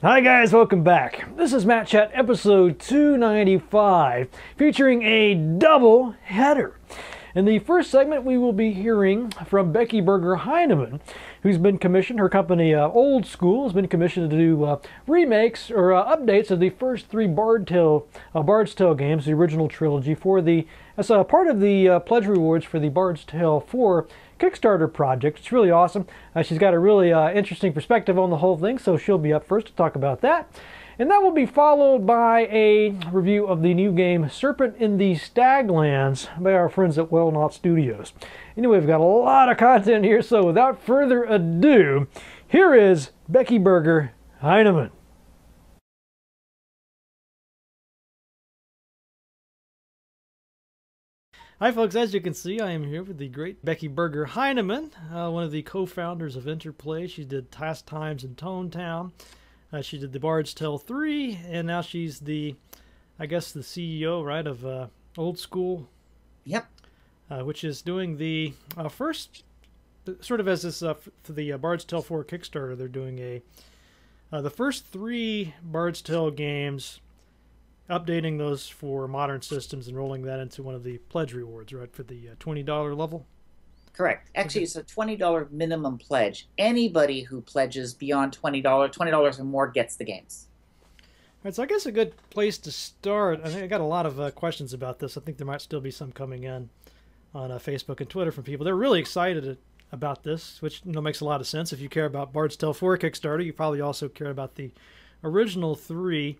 Hi guys, welcome back. This is Matt Chat episode 295, featuring a double header. In the first segment, we will be hearing from Becky Burger Heineman, who's been commissioned, her company Old School has been commissioned to do remakes or updates of the first three Bard's Tale games, the original trilogy, as a part of the pledge rewards for the Bard's Tale 4 Kickstarter project. It's really awesome. She's got a really interesting perspective on the whole thing, so she'll be up first to talk about that. And that will be followed by a review of the new game Serpent in the Staglands by our friends at Whalenought Studios. Anyway, we've got a lot of content here, so without further ado, here is Becky Burger Heineman. Hi folks, as you can see, I am here with the great Becky Burger Heineman, one of the co-founders of Interplay. She did Task Times and Tone Town. She did The Bard's Tale 3, and now she's the, I guess, the CEO, right, of Old School? Yep. Which is doing the first, sort of as this, for the Bard's Tale 4 Kickstarter, they're doing the first three Bard's Tale games, updating those for modern systems and rolling that into one of the pledge rewards, right, for the $20 level? Correct. Actually, it's a $20 minimum pledge. Anybody who pledges beyond $20 or more gets the games. All right, so I guess a good place to start, I think I got a lot of questions about this. I think there might still be some coming in on Facebook and Twitter from people. They're really excited about this, which, you know, makes a lot of sense. If you care about Bard's Tale 4 Kickstarter, you probably also care about the original three.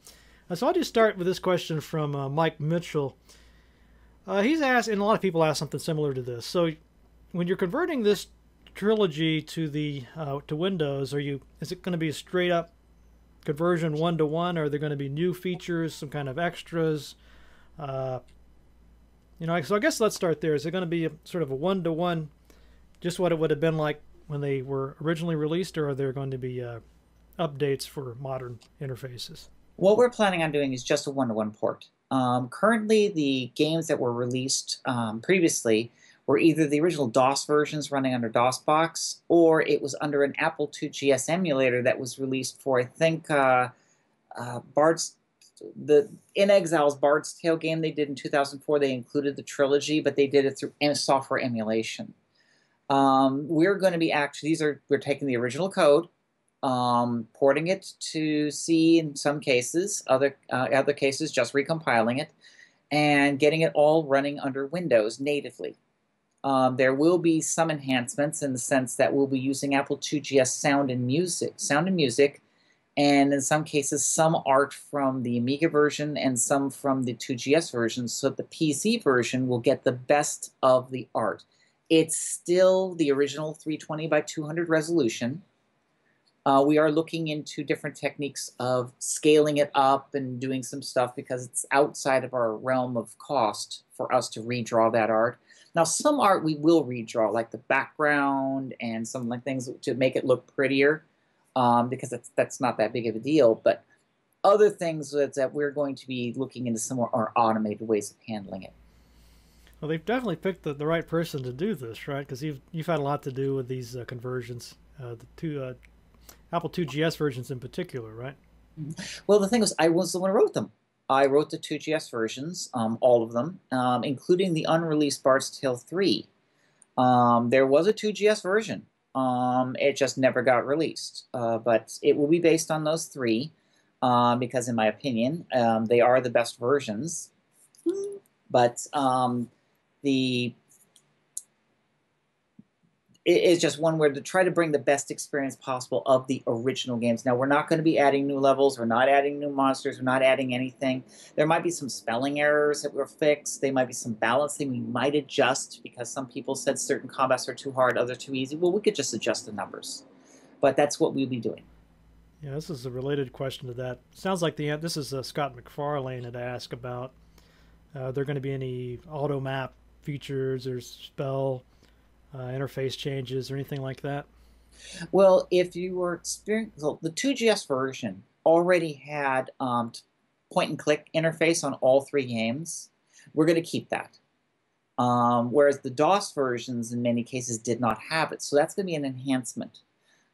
So I'll just start with this question from Mike Mitchell. He's asked, and a lot of people ask something similar to this. So when you're converting this trilogy to the to Windows, is it going to be a straight up conversion 1-to-1? Or are there going to be new features, some kind of extras? You know, so I guess let's start there. Is it going to be sort of a 1-to-1, just what it would have been like when they were originally released, or are there going to be updates for modern interfaces? What we're planning on doing is just a 1-to-1 port. Currently, the games that were released previously were either the original DOS versions running under DOSBox, or it was under an Apple IIgs emulator that was released for, I think, the InExile's Bard's Tale game they did in 2004. They included the trilogy, but they did it through software emulation. We're going to be we're taking the original code, porting it to C in some cases, other cases just recompiling it, and getting it all running under Windows natively. There will be some enhancements in the sense that we'll be using Apple IIgs sound and music, and in some cases some art from the Amiga version and some from the IIgs version, so that the PC version will get the best of the art. It's still the original 320 by 200 resolution. We are looking into different techniques of scaling it up and doing some stuff, because it's outside of our realm of cost for us to redraw that art. Now, some art we will redraw, like the background and some like things to make it look prettier, because that's not that big of a deal. But other things that we're going to be looking into some more automated ways of handling it. Well, they've definitely picked the right person to do this, right? Because you've had a lot to do with these conversions, the two Apple IIgs versions in particular, right? Well, the thing is, I was the one who wrote them. I wrote the IIgs versions, all of them, including the unreleased Bard's Tale 3. There was a IIgs version. It just never got released. But it will be based on those three, because in my opinion, they are the best versions. But it's just one where to try to bring the best experience possible of the original games. Now, we're not going to be adding new levels. We're not adding new monsters. We're not adding anything. There might be some spelling errors that were fixed. There might be some balancing we might adjust, because some people said certain combats are too hard, others too easy. Well, we could just adjust the numbers. But that's what we'll be doing. Yeah, this is a related question to that. Sounds like this is Scott McFarlane had asked about are there going to be any auto map features or spell interface changes or anything like that? Well, if you were experiencing, the 2GS version already had point-and-click interface on all three games. We're going to keep that. Whereas the DOS versions, in many cases, did not have it. So that's going to be an enhancement.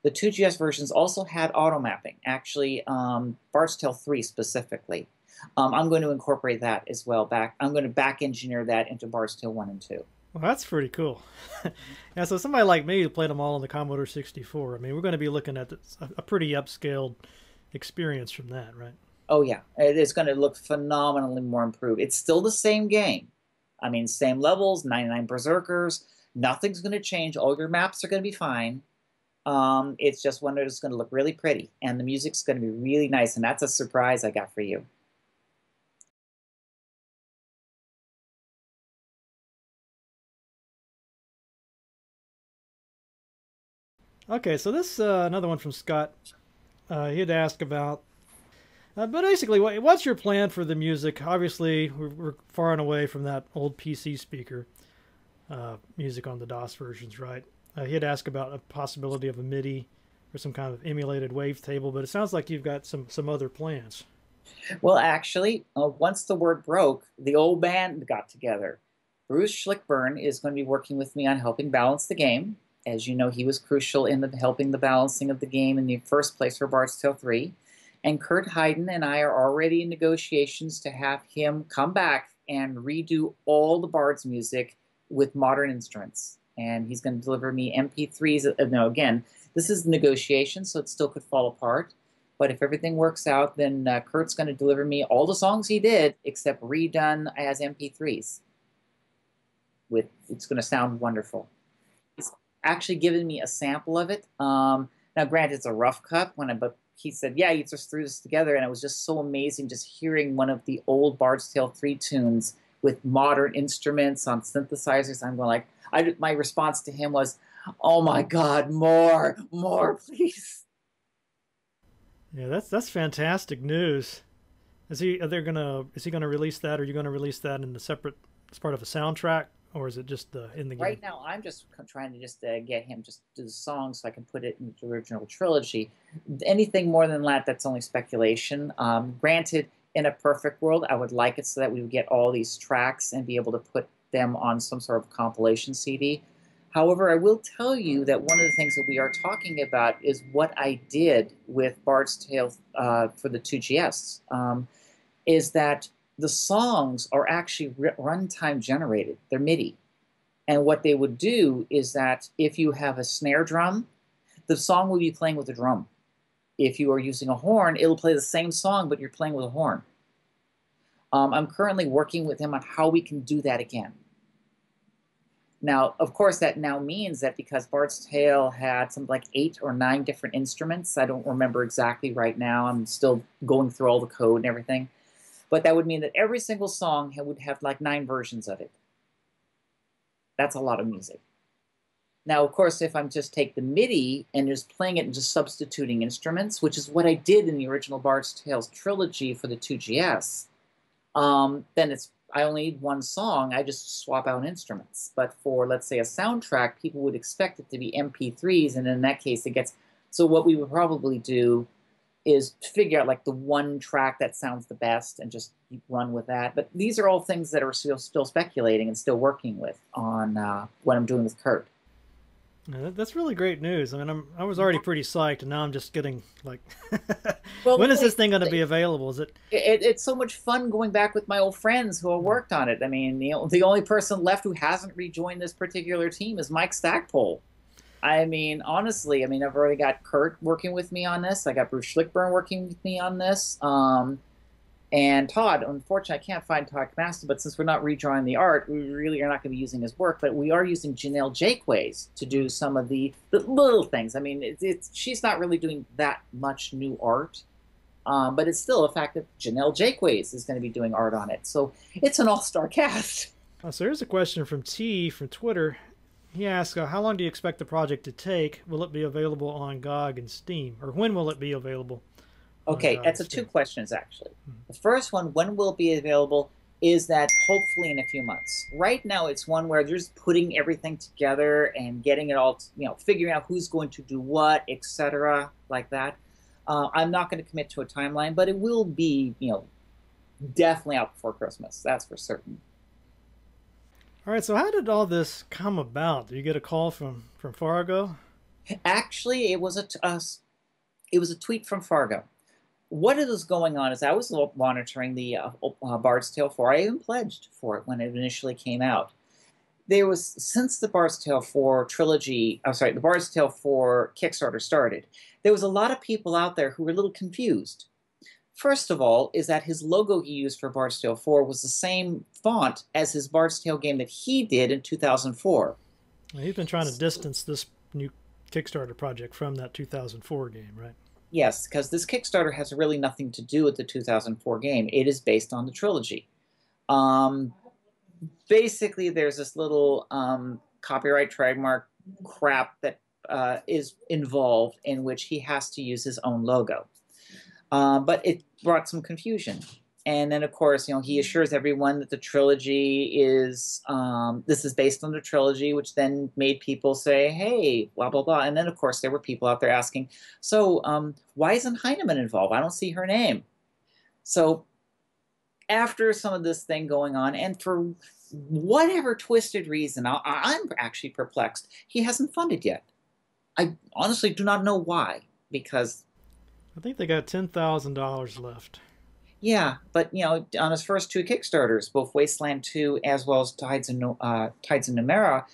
The 2GS versions also had auto-mapping, actually, Bard's Tale 3 specifically. I'm going to incorporate that as well. I'm going to back-engineer that into Bard's Tale 1 and 2. Well, that's pretty cool. Yeah, so somebody like me who played them all on the Commodore 64, I mean, we're going to be looking at a pretty upscaled experience from that, right? Oh, yeah. It's going to look phenomenally more improved. It's still the same game. I mean, same levels, 99 Berserkers. Nothing's going to change. All your maps are going to be fine. It's just one that's going to look really pretty, and the music's going to be really nice, and that's a surprise I got for you. Okay, so this another one from Scott. He had asked about, but basically, what's your plan for the music? Obviously, we're far and away from that old PC speaker music on the DOS versions, right? He had asked about a possibility of a MIDI or some kind of emulated wavetable, but it sounds like you've got some other plans. Well, actually, once the word broke, the old band got together. Bruce Schlickbernd is going to be working with me on helping balance the game. As you know, he was crucial in helping the balancing of the game in the first place for Bard's Tale 3. And Kurt Heiden and I are already in negotiations to have him come back and redo all the Bard's music with modern instruments. And he's going to deliver me MP3s. No, again, this is negotiation, so it still could fall apart. But if everything works out, then Kurt's going to deliver me all the songs he did, except redone as MP3s. It's going to sound wonderful. Actually given me a sample of it. Now, granted, it's a rough cut, but he said, yeah, you just threw this together, and it was just so amazing just hearing one of the old Bard's Tale 3 tunes with modern instruments on synthesizers. I'm going like, my response to him was, oh my God, more, please. Yeah, that's fantastic news. Is he gonna release that, or are you gonna release that in the separate as part of a soundtrack? Or is it just in the game? Right now, I'm just trying to get him just do the song so I can put it in the original trilogy. Anything more than that, that's only speculation. Granted, in a perfect world, I would like it so that we would get all these tracks and be able to put them on some sort of compilation CD. However, I will tell you that one of the things that we are talking about is what I did with Bard's Tale for the 2GS, is that the songs are actually runtime generated. They're MIDI. And what they would do is that if you have a snare drum, the song will be playing with a drum. If you are using a horn, it'll play the same song, but you're playing with a horn. I'm currently working with him on how we can do that again. Now, of course, that now means that because Bard's Tale had something like 8 or 9 different instruments, I don't remember exactly right now, I'm still going through all the code and everything, but that would mean that every single song would have like 9 versions of it. That's a lot of music. Now, of course, if I'm just take the MIDI and just playing it and just substituting instruments, which is what I did in the original Bard's Tale trilogy for the 2GS, then I only need one song. I just swap out instruments. But for, let's say, a soundtrack, people would expect it to be MP3s, and in that case, it gets... So what we would probably do is figure out like the one track that sounds the best and just run with that. But these are all things that are still speculating and still working with on what I'm doing with Kurt. Yeah, that's really great news. I mean, I was already pretty psyched, and now I'm just getting like, well, when is this thing going to be available? Is it's so much fun going back with my old friends who have worked on it. I mean, the only person left who hasn't rejoined this particular team is Mike Stackpole. I mean, honestly, I mean, I've already got Kurt working with me on this. I got Bruce Schlickbernd working with me on this. And Todd, unfortunately, I can't find Todd Master, but since we're not redrawing the art, we really are not going to be using his work. But we are using Janelle Jaquase to do some of the little things. I mean, she's not really doing that much new art, but it's still a fact that Janelle Jaquase is going to be doing art on it. So it's an all-star cast. So here's a question from T from Twitter. He asks, how long do you expect the project to take? Will it be available on GOG and Steam? Or when will it be available? Okay, that's two questions, actually. Mm-hmm. The first one, when will it be available? is that hopefully in a few months. Right now it's one where they're just putting everything together and getting it all, you know, figuring out who's going to do what, etc., like that. I'm not going to commit to a timeline, but it will be, you know, definitely out before Christmas. That's for certain. All right, so how did all this come about? Did you get a call from Fargo? Actually, it was a tweet from Fargo. What is going on is I was monitoring the Bard's Tale 4. I even pledged for it when it initially came out. There was, since the Bard's Tale 4 trilogy, I'm sorry, the Bard's Tale 4 Kickstarter started, there was a lot of people out there who were a little confused. First of all, is that his logo he used for Bard's Tale 4 was the same font as his Bard's Tale game that he did in 2004. Well, he's been trying to distance this new Kickstarter project from that 2004 game, right? Yes, because this Kickstarter has really nothing to do with the 2004 game. It is based on the trilogy. Basically, there's this little copyright trademark crap that is involved, in which he has to use his own logo. But it brought some confusion. And then, of course, you know, he assures everyone that the trilogy is, this is based on the trilogy, which then made people say, hey, blah, blah, blah. And then, of course, there were people out there asking, so why isn't Heineman involved? I don't see her name. So after some of this thing going on, and for whatever twisted reason, I'm actually perplexed, he hasn't funded yet. I honestly do not know why, because... I think they got $10,000 left. Yeah, but, you know, on his first two Kickstarters, both Wasteland 2 as well as Tides of Numenera,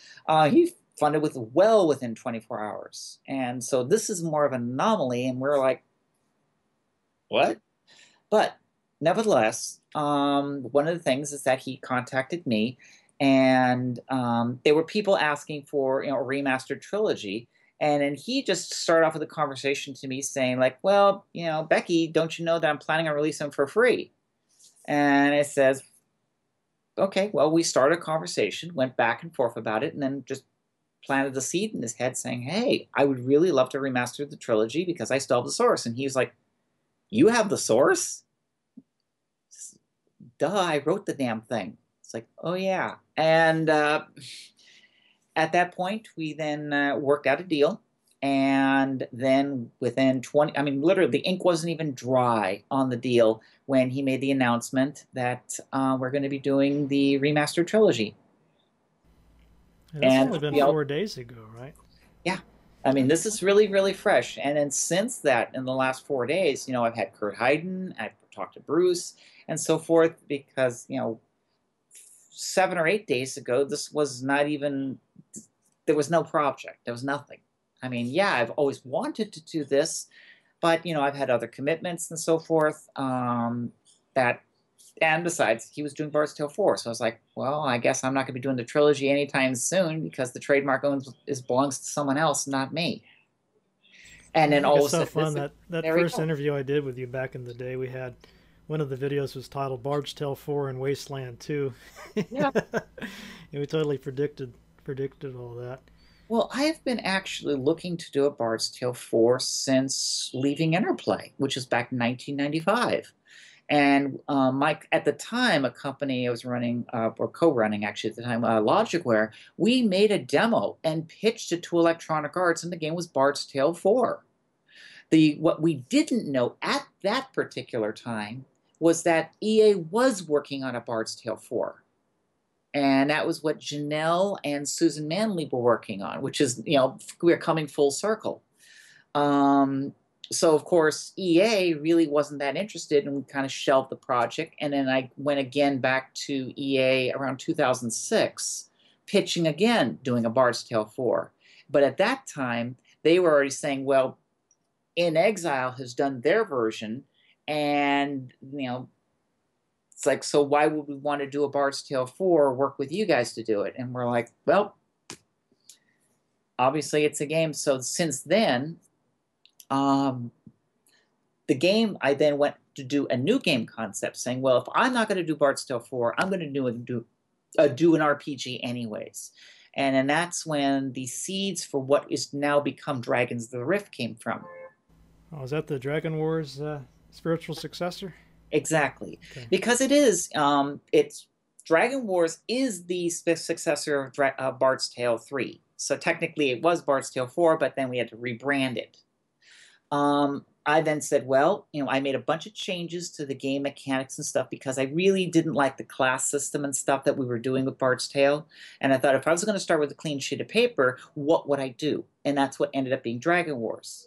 he funded with well within 24 hours. And so this is more of an anomaly, and we're like, what? But nevertheless, one of the things is that he contacted me, and there were people asking for, you know, a remastered trilogy. And then he just started off with a conversation to me saying, like, well, you know, Becky, don't you know that I'm planning on releasing them for free? And I says, okay, well, we started a conversation, went back and forth about it, and then just planted the seed in his head saying, hey, I would really love to remaster the trilogy because I still have the source. And he was like, you have the source? Duh, I wrote the damn thing. It's like, oh, yeah. And... at that point, we then worked out a deal, and then within 20, I mean, literally, the ink wasn't even dry on the deal when he made the announcement that we're going to be doing the remastered trilogy. Yeah, that's and only been 4 days ago, right? Yeah. I mean, this is really, really fresh. And then since that, in the last 4 days, you know, I've had Kurt Heiden, I've talked to Bruce, and so forth, because, you know, 7 or 8 days ago, this was not even... There was no project. There was nothing. I mean, yeah, I've always wanted to do this, but, you know, I've had other commitments and so forth. And besides, he was doing Bard's Tale 4, so I was like, well, I guess I'm not going to be doing the trilogy anytime soon because the trademark belongs to someone else, not me. And then all of a sudden... It's so fun. That first interview I did with you back in the day, we had... One of the videos was titled Bard's Tale 4 and Wasteland 2. Yeah. And we totally predicted all that. Well, I have been actually looking to do a Bard's Tale 4 since leaving Interplay, which is back in 1995. And Mike, at the time, a company I was running, or co-running actually at the time, Logicware, we made a demo and pitched it to Electronic Arts, and the game was Bard's Tale 4. What we didn't know at that particular time was that EA was working on a Bard's Tale 4. And that was what Janelle and Susan Manley were working on, which is, you know, we're coming full circle. So, of course, EA really wasn't that interested, and we kind of shelved the project. And then I went again back to EA around 2006, pitching again, doing a Bard's Tale 4. But at that time, they were already saying, well, InExile has done their version, and, you know, it's like, so why would we want to do a Bard's Tale 4 or work with you guys to do it? And we're like, well, obviously it's a game. So since then, the game, I then went to do a new game concept saying, well, if I'm not going to do Bard's Tale 4, I'm going to do an RPG anyways. And then that's when the seeds for what is now become Dragons of the Rift came from. Oh, is that the Dragon Wars spiritual successor? Exactly. Okay. Because it is, it's Dragon Wars is the successor of Bard's Tale 3. So technically it was Bard's Tale 4, but then we had to rebrand it. I then said, well, you know, I made a bunch of changes to the game mechanics and stuff because I really didn't like the class system and stuff that we were doing with Bard's Tale. And I thought if I was going to start with a clean sheet of paper, what would I do? And that's what ended up being Dragon Wars.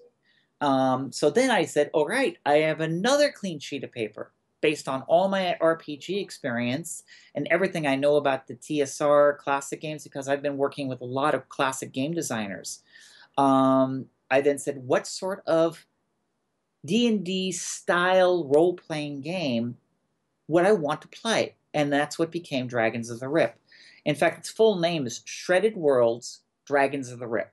So then I said, all right, I have another clean sheet of paper based on all my RPG experience and everything I know about the TSR classic games because I've been working with a lot of classic game designers. I then said, what sort of D&D style role-playing game would I want to play? And that's what became Dragons of the Rip. In fact, its full name is Shredded Worlds, Dragons of the Rip.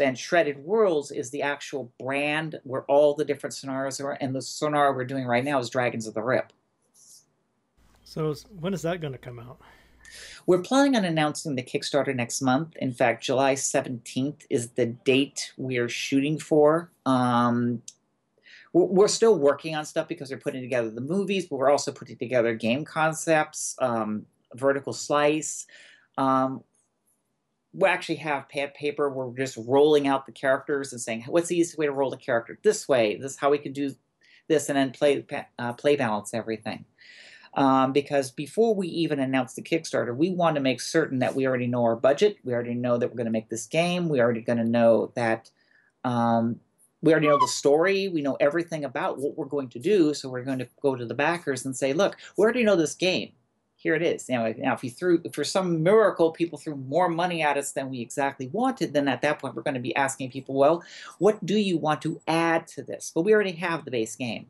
And Shredded Worlds is the actual brand where all the different scenarios are, and the scenario we're doing right now is Dragons of the Rip. So when is that going to come out? We're planning on announcing the Kickstarter next month. In fact, July 17th is the date we're shooting for. We're still working on stuff because we're putting together the movies, but we're also putting together game concepts, vertical slice. We actually have pad paper where we're just rolling out the characters and saying, what's the easiest way to roll the character? This way. This is how we can do this, and then play balance everything. Because before we even announce the Kickstarter, we want to make certain that we already know our budget. We already know that we're going to make this game. We already going to know that we already know the story. We know everything about what we're going to do. So we're going to go to the backers and say, look, we already know this game. Here it is. Now, if you threw, for some miracle, people threw more money at us than we exactly wanted, then at that point we're going to be asking people, well, what do you want to add to this? But we already have the base game.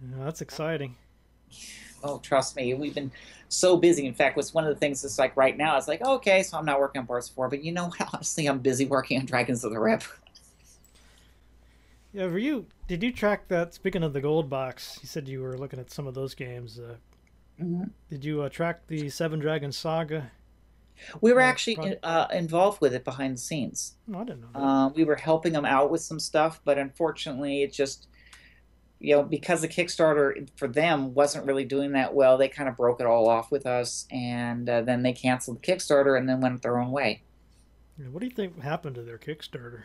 No, that's exciting. Oh, trust me. We've been so busy. In fact, it's one of the things that's like right now, it's like, okay, so I'm not working on Bard's 4, but you know what? Honestly, I'm busy working on Dragons of the Rip. Yeah, did you track that? Speaking of the gold box, you said you were looking at some of those games. Did you track the Seven Dragons Saga? We were actually involved with it behind the scenes. No, I didn't know that. We were helping them out with some stuff, but unfortunately it just, you know, because the Kickstarter for them wasn't really doing that well, they kind of broke it all off with us, and then they canceled the Kickstarter and then went their own way. What do you think happened to their Kickstarter?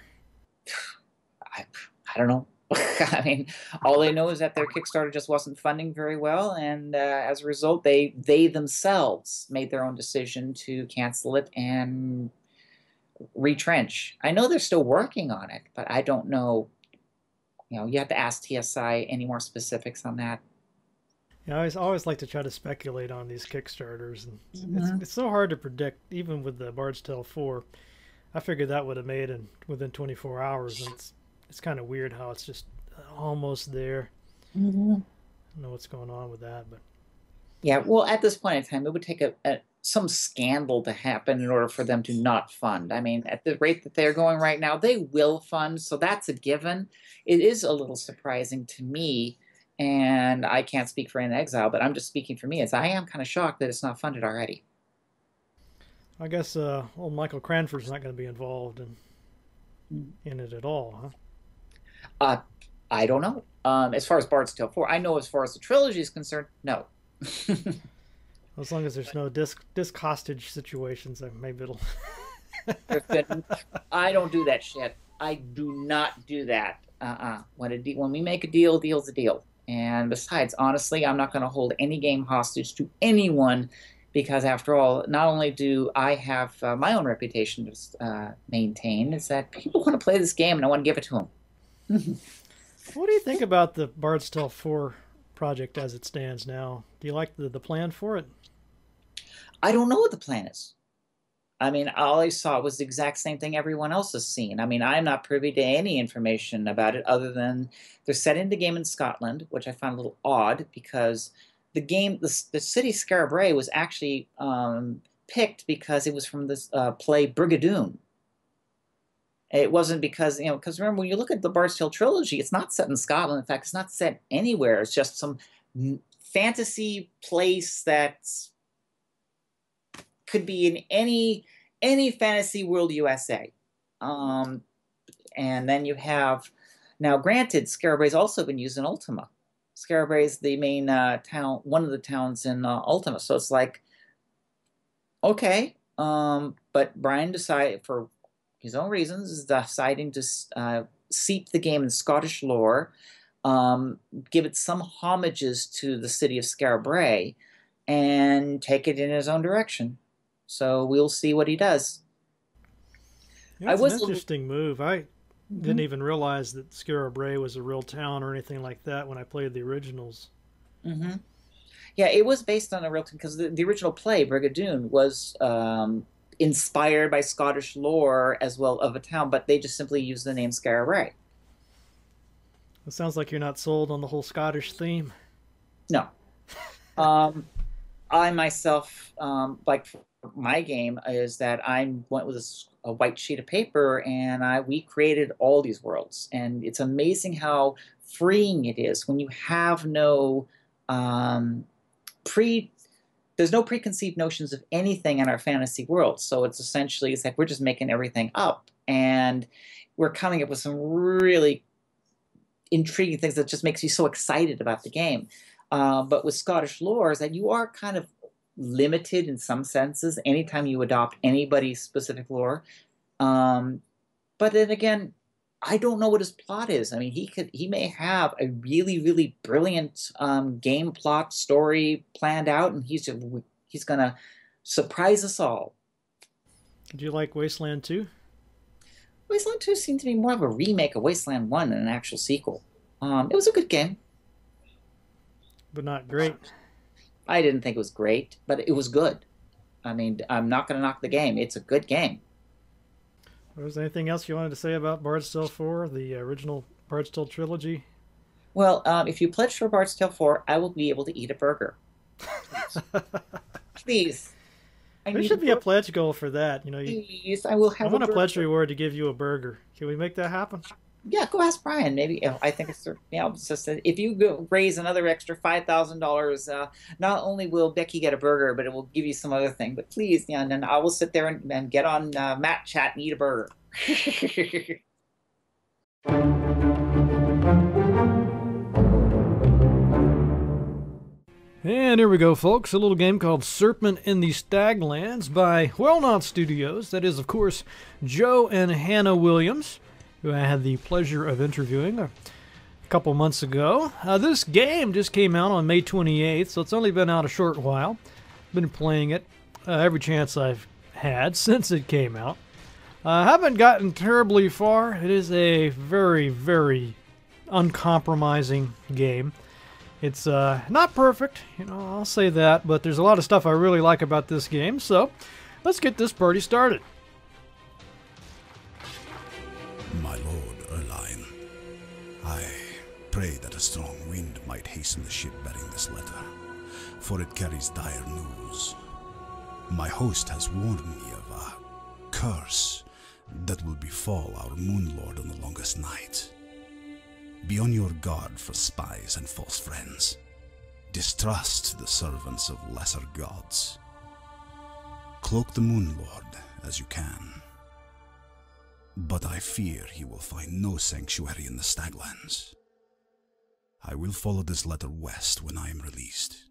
I don't know. I mean, all they know is that their Kickstarter just wasn't funding very well, and as a result, they themselves made their own decision to cancel it and retrench. I know they're still working on it, but I don't know. You know, you have to ask TSI any more specifics on that. Yeah, I always like to try to speculate on these Kickstarters, and it's so hard to predict, even with the Bard's Tale 4. I figured that would have made it within 24 hours, and it's kind of weird how it's just almost there. I don't know what's going on with that, but yeah. Well, at this point in time, it would take some scandal to happen in order for them to not fund. I mean, at the rate that they're going right now, they will fund, so that's a given. It is a little surprising to me, and I can't speak for InExile, but I'm just speaking for me. As I am kind of shocked that it's not funded already. I guess old Michael Cranford's not going to be involved in it at all, huh? I don't know. As far as Bard's Tale 4, I know as far as the trilogy is concerned, no. As long as there's no disc hostage situations, then maybe it'll... I don't do that shit. I do not do that. When we make a deal, deal's a deal. And besides, honestly, I'm not going to hold any game hostage to anyone, because after all, not only do I have my own reputation to maintain, is that people want to play this game and I want to give it to them. What do you think about the Bard's Tale 4 project as it stands now? Do you like the plan for it? I don't know what the plan is. I mean, all I saw was the exact same thing everyone else has seen. I mean, I'm not privy to any information about it other than they're setting the game in Scotland, which I found a little odd because the game, the city Skara Brae was actually picked because it was from this play Brigadoon. It wasn't because, you know, because remember, when you look at the Bard's Tale trilogy, it's not set in Scotland. In fact, it's not set anywhere. It's just some fantasy place that could be in any fantasy world USA. And then you have, now granted, Skara Brae's also been used in Ultima. Skara Brae is the main town, one of the towns in Ultima. So it's like, okay, but Brian decided, for his own reasons, is deciding to seep the game in Scottish lore, give it some homages to the city of Skara Brae, and take it in his own direction. So we'll see what he does. That's an interesting move. I didn't even realize that Skara Brae was a real town or anything like that when I played the originals. Mm-hmm. Yeah, it was based on a real town, because the original play, Brigadoon, was inspired by Scottish lore as well of a town, but they just simply used the name Skara Brae. It sounds like you're not sold on the whole Scottish theme. No. I myself, like my game, is that I went with a white sheet of paper, and we created all these worlds. And it's amazing how freeing it is when you have no there's no preconceived notions of anything in our fantasy world. So it's essentially, it's like we're just making everything up, and we're coming up with some really intriguing things that just makes you so excited about the game. But with Scottish lore is that you are kind of limited in some senses anytime you adopt anybody's specific lore. But then again, I don't know what his plot is. I mean, he may have a really, really brilliant game plot story planned out, and he's going to surprise us all. Do you like Wasteland 2? Wasteland 2 seemed to be more of a remake of Wasteland 1 than an actual sequel. It was a good game. But not great. I didn't think it was great, but it was good. I mean, I'm not going to knock the game. It's a good game. Was there anything else you wanted to say about Bard's Tale 4, the original Bard's Tale trilogy? Well, if you pledge for Bard's Tale 4, I will be able to eat a burger. Please. There should be a pledge goal for that. You know, please, I will have. I want a pledge reward to give you a burger. Can we make that happen? Yeah, go ask Brian. Maybe, you know, I think it's, you know, it's just that if you go raise another extra $5,000, not only will Becky get a burger, but it will give you some other thing. But please, yeah, and then I will sit there and get on Matt Chat and eat a burger. And here we go, folks. A little game called Serpent in the Staglands by Whalenought Studios. That is, of course, Joe and Hannah Williams, who I had the pleasure of interviewing a couple months ago. This game just came out on May 28th, so it's only been out a short while. Been playing it every chance I've had since it came out. I haven't gotten terribly far. It is a very, very uncompromising game. It's not perfect, you know, I'll say that, but there's a lot of stuff I really like about this game, so let's get this party started. My lord, Erlein, I pray that a strong wind might hasten the ship bearing this letter, for it carries dire news. My host has warned me of a curse that will befall our moonlord on the longest night. Be on your guard for spies and false friends. Distrust the servants of lesser gods. Cloak the moonlord as you can. But I fear he will find no sanctuary in the Staglands. I will follow this letter west when I am released.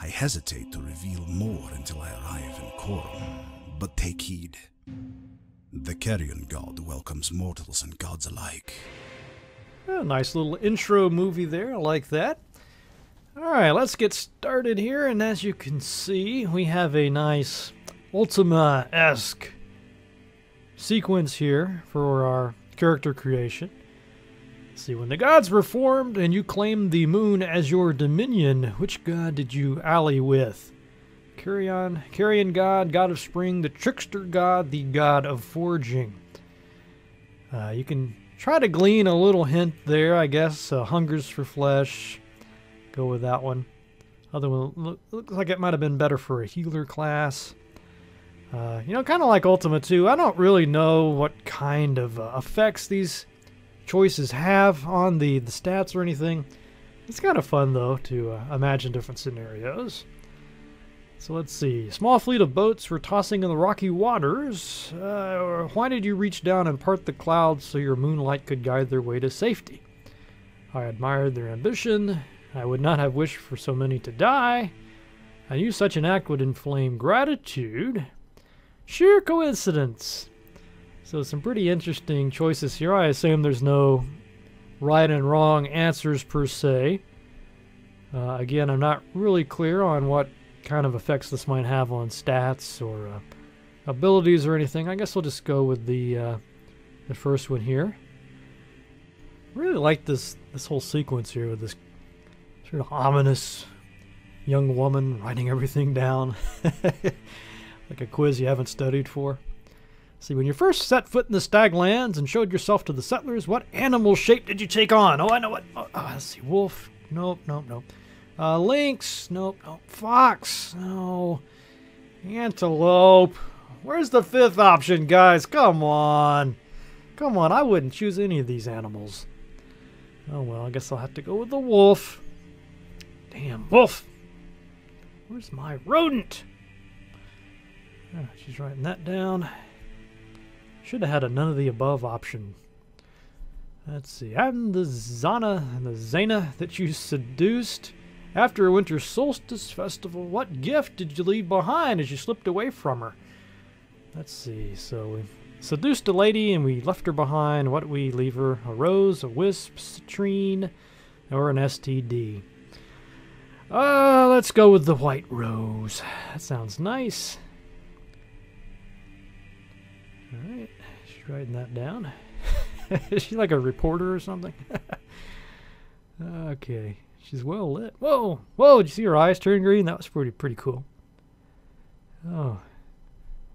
I hesitate to reveal more until I arrive in Corum, but take heed. The Carrion God welcomes mortals and gods alike. Oh, nice little intro movie there, I like that. Alright, let's get started here, and as you can see, we have a nice Ultima-esque sequence here for our character creation. See, when the gods were formed and you claimed the moon as your dominion, which god did you ally with? Carrion God, god of spring, the trickster god, the god of forging. You can try to glean a little hint there, I guess. Hungers for flesh. Go with that one. Other one looks like it might have been better for a healer class. You know, kind of like Ultima 2, I don't really know what kind of effects these choices have on the stats or anything. It's kind of fun, though, to imagine different scenarios. So let's see. Small fleet of boats were tossing in the rocky waters. Why did you reach down and part the clouds so your moonlight could guide their way to safety? I admired their ambition. I would not have wished for so many to die. I knew such an act would inflame gratitude. Sheer coincidence. So some pretty interesting choices here. I assume there's no right and wrong answers per se. Again, I'm not really clear on what kind of effects this might have on stats or abilities or anything. I guess we'll just go with the first one here. Really like this whole sequence here with this sort of ominous young woman writing everything down. Like a quiz you haven't studied for. See, when you first set foot in the Staglands and showed yourself to the settlers, what animal shape did you take on? Oh, I know what. Oh, let's see. Wolf. Nope, nope, nope. Lynx. Nope, nope. Fox. No. Antelope. Where's the fifth option, guys? Come on. Come on. I wouldn't choose any of these animals. Oh, well, I guess I'll have to go with the wolf. Damn, wolf. Where's my rodent? Oh, she's writing that down. Should have had a none of the above option. Let's see. I'm the Zana and the Zana that you seduced after a winter solstice festival. What gift did you leave behind as you slipped away from her? Let's see. So we seduced a lady and we left her behind. What did we leave her? A rose, a wisp, citrine, or an STD. Let's go with the white rose. That sounds nice. All right. Writing that down. Is she like a reporter or something? Okay, she's well lit. Whoa, whoa! Did you see her eyes turn green? That was pretty cool. Oh,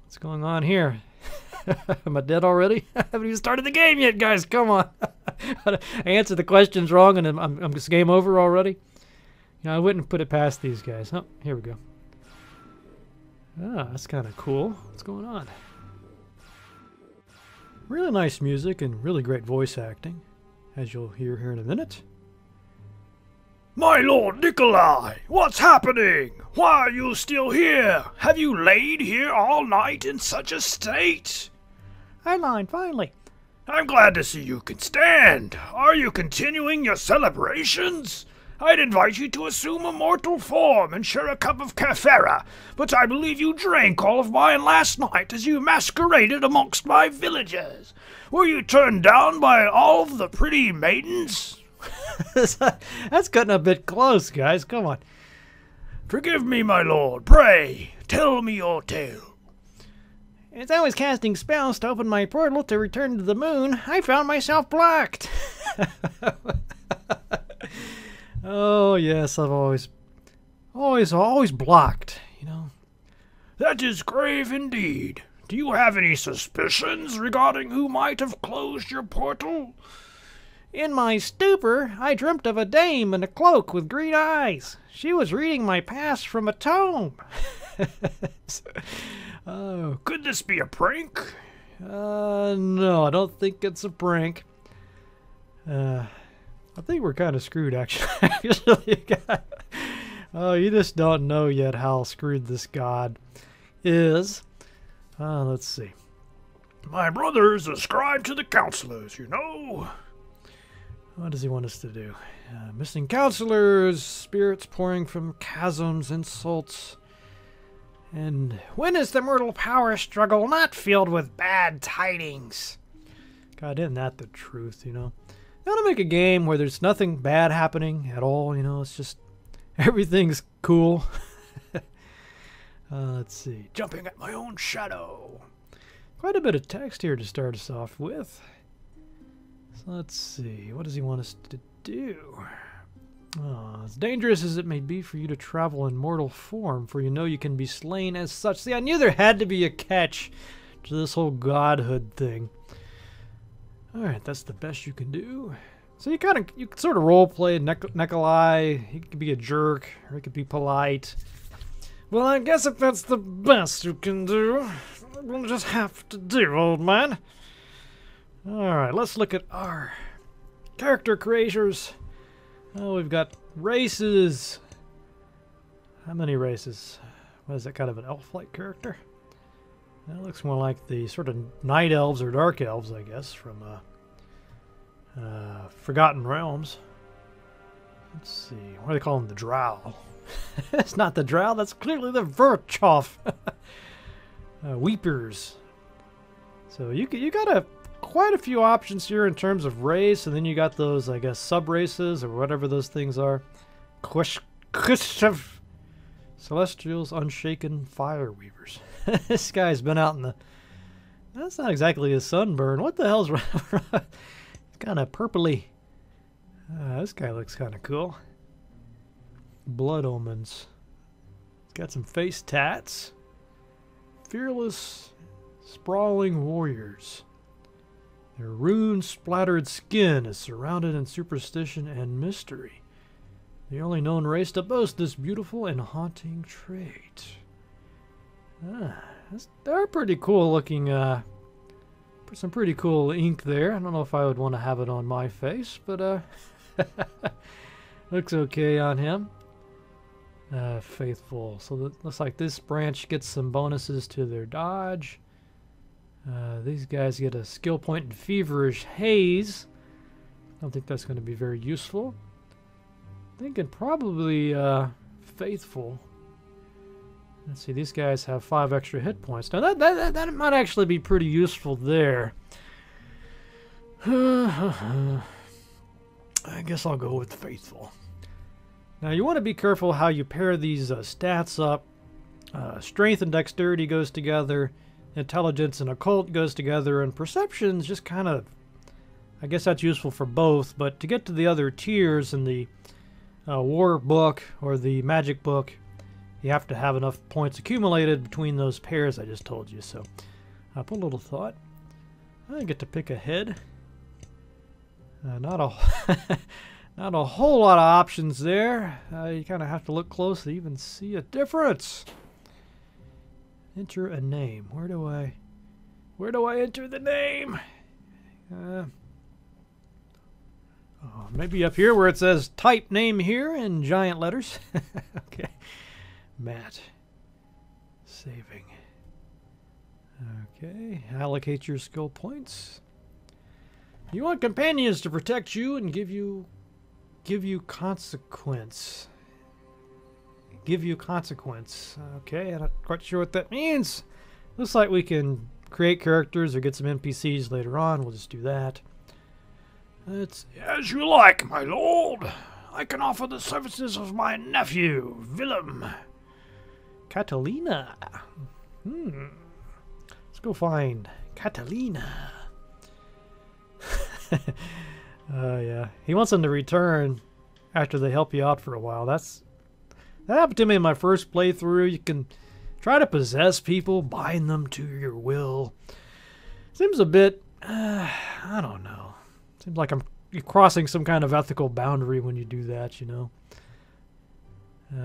what's going on here? Am I dead already? I haven't even started the game yet, guys. Come on! I answered the questions wrong, and I'm just game over already. You know, I wouldn't put it past these guys. Oh, here we go. Ah, that's kind of cool. What's going on? Really nice music and really great voice acting, as you'll hear here in a minute. My lord Nikolai, what's happening? Why are you still here? Have you laid here all night in such a state? Erlein, finally. I'm glad to see you can stand. Are you continuing your celebrations? I'd invite you to assume a mortal form and share a cup of kefera, but I believe you drank all of mine last night as you masqueraded amongst my villagers. Were you turned down by all of the pretty maidens? That's getting a bit close, guys. Come on. Forgive me, my lord. Pray, tell me your tale. As I was casting spells to open my portal to return to the moon, I found myself blocked. Oh, yes, I've always blocked, you know. That is grave indeed. Do you have any suspicions regarding who might have closed your portal? In my stupor, I dreamt of a dame in a cloak with green eyes. She was reading my past from a tome. Oh, could this be a prank? No, I don't think it's a prank. I think we're kind of screwed, actually. Oh, you just don't know yet how screwed this god is. Let's see. My brother is a scribe to the counselors, you know. What does he want us to do? Missing counselors, spirits pouring from chasms, insults. And when is the mortal power struggle not filled with bad tidings? God, isn't that the truth, you know? I want to make a game where there's nothing bad happening at all, you know, it's just everything's cool. Let's see. Jumping at my own shadow. Quite a bit of text here to start us off with. So let's see. What does he want us to do? Oh, as dangerous as it may be for you to travel in mortal form, for you know you can be slain as such. See, I knew there had to be a catch to this whole godhood thing. Alright, that's the best you can do. So you sort of roleplay Nikolai. He could be a jerk, or he could be polite. Well, I guess if that's the best you can do, we'll just have to do, old man. Alright, let's look at our character creators. Oh, we've got races. How many races? What is that, kind of an elf-like character? That looks more like the sort of night elves or dark elves, I guess, from Forgotten Realms. Let's see. What do they call him? The Drow. It's not the Drow. That's clearly the Vertchoff. Weepers. So you got a quite a few options here in terms of race, and then you got those, I guess, sub races or whatever those things are. Celestials, Unshaken, Fire Weavers. This guy's been out in the. That's not exactly a sunburn. What the hell's wrong? It's kind of purpley. This guy looks kind of cool. Blood Omens. It's got some face tats. Fearless, sprawling warriors. Their rune-splattered skin is surrounded in superstition and mystery. The only known race to boast this beautiful and haunting trait. Ah, they're pretty cool looking. Some pretty cool ink there. I don't know if I would want to have it on my face, but looks okay on him. Faithful. So that looks like this branch gets some bonuses to their dodge. These guys get a skill point in Feverish Haze. I don't think that's going to be very useful. I'm thinking probably Faithful. Let's see, these guys have 5 extra hit points. Now that might actually be pretty useful there. I guess I'll go with Faithful. Now you want to be careful how you pair these stats up. Strength and Dexterity goes together. Intelligence and Occult goes together. And Perception's just kind of... I guess that's useful for both. But to get to the other tiers in the War book or the Magic book, you have to have enough points accumulated between those pairs I just told you. So I put a little thought. I get to pick a head. Not a whole lot of options there. You kind of have to look close to even see a difference. Enter a name. Where do I enter the name? Oh, maybe up here where it says type name here in giant letters. Okay. Matt. Saving. Okay. Allocate your skill points. You want companions to protect you and give you consequence. Give you consequence. Okay, I'm not quite sure what that means. Looks like we can create characters or get some NPCs later on. We'll just do that. It's as you like, my lord. I can offer the services of my nephew, Willem. Catalina. Let's go find Catalina. Yeah. He wants them to return after they help you out for a while. That happened to me in my first playthrough. You can try to possess people, bind them to your will. Seems a bit... I don't know. Seems like you're crossing some kind of ethical boundary when you do that, you know.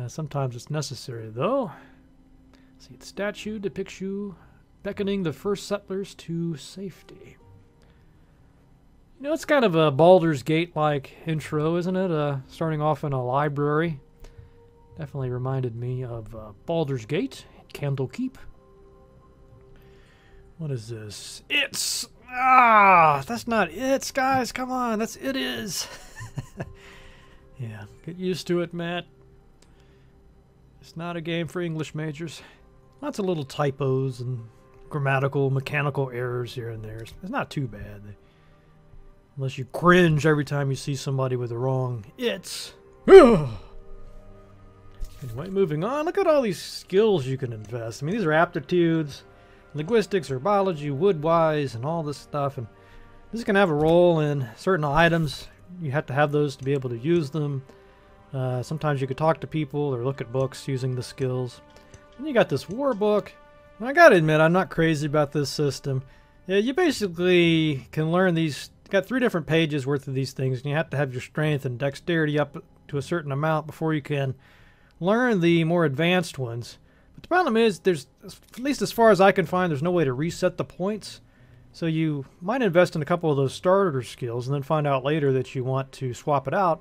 Sometimes it's necessary, though. See, the statue depicts you beckoning the first settlers to safety. You know, it's kind of a Baldur's Gate-like intro, isn't it? Starting off in a library. Definitely reminded me of Baldur's Gate, Candlekeep. What is this? It's... Ah! That's not it, guys! Come on! That's it is! Yeah, get used to it, Matt. It's not a game for English majors. Lots of little typos and grammatical, mechanical errors here and there. It's not too bad. Unless you cringe every time you see somebody with the wrong it's. Anyway, moving on. Look at all these skills you can invest. I mean, these are aptitudes, linguistics, herbology, woodwise, and all this stuff. And this can have a role in certain items. You have to have those to be able to use them. Sometimes you could talk to people or look at books using the skills. Then you got this war book. And I gotta admit, I'm not crazy about this system. Yeah, you basically can learn these. Got 3 different pages worth of these things, and you have to have your strength and dexterity up to a certain amount before you can learn the more advanced ones. But the problem is, there's, at least as far as I can find, there's no way to reset the points. So you might invest in a couple of those starter skills and then find out later that you want to swap it out.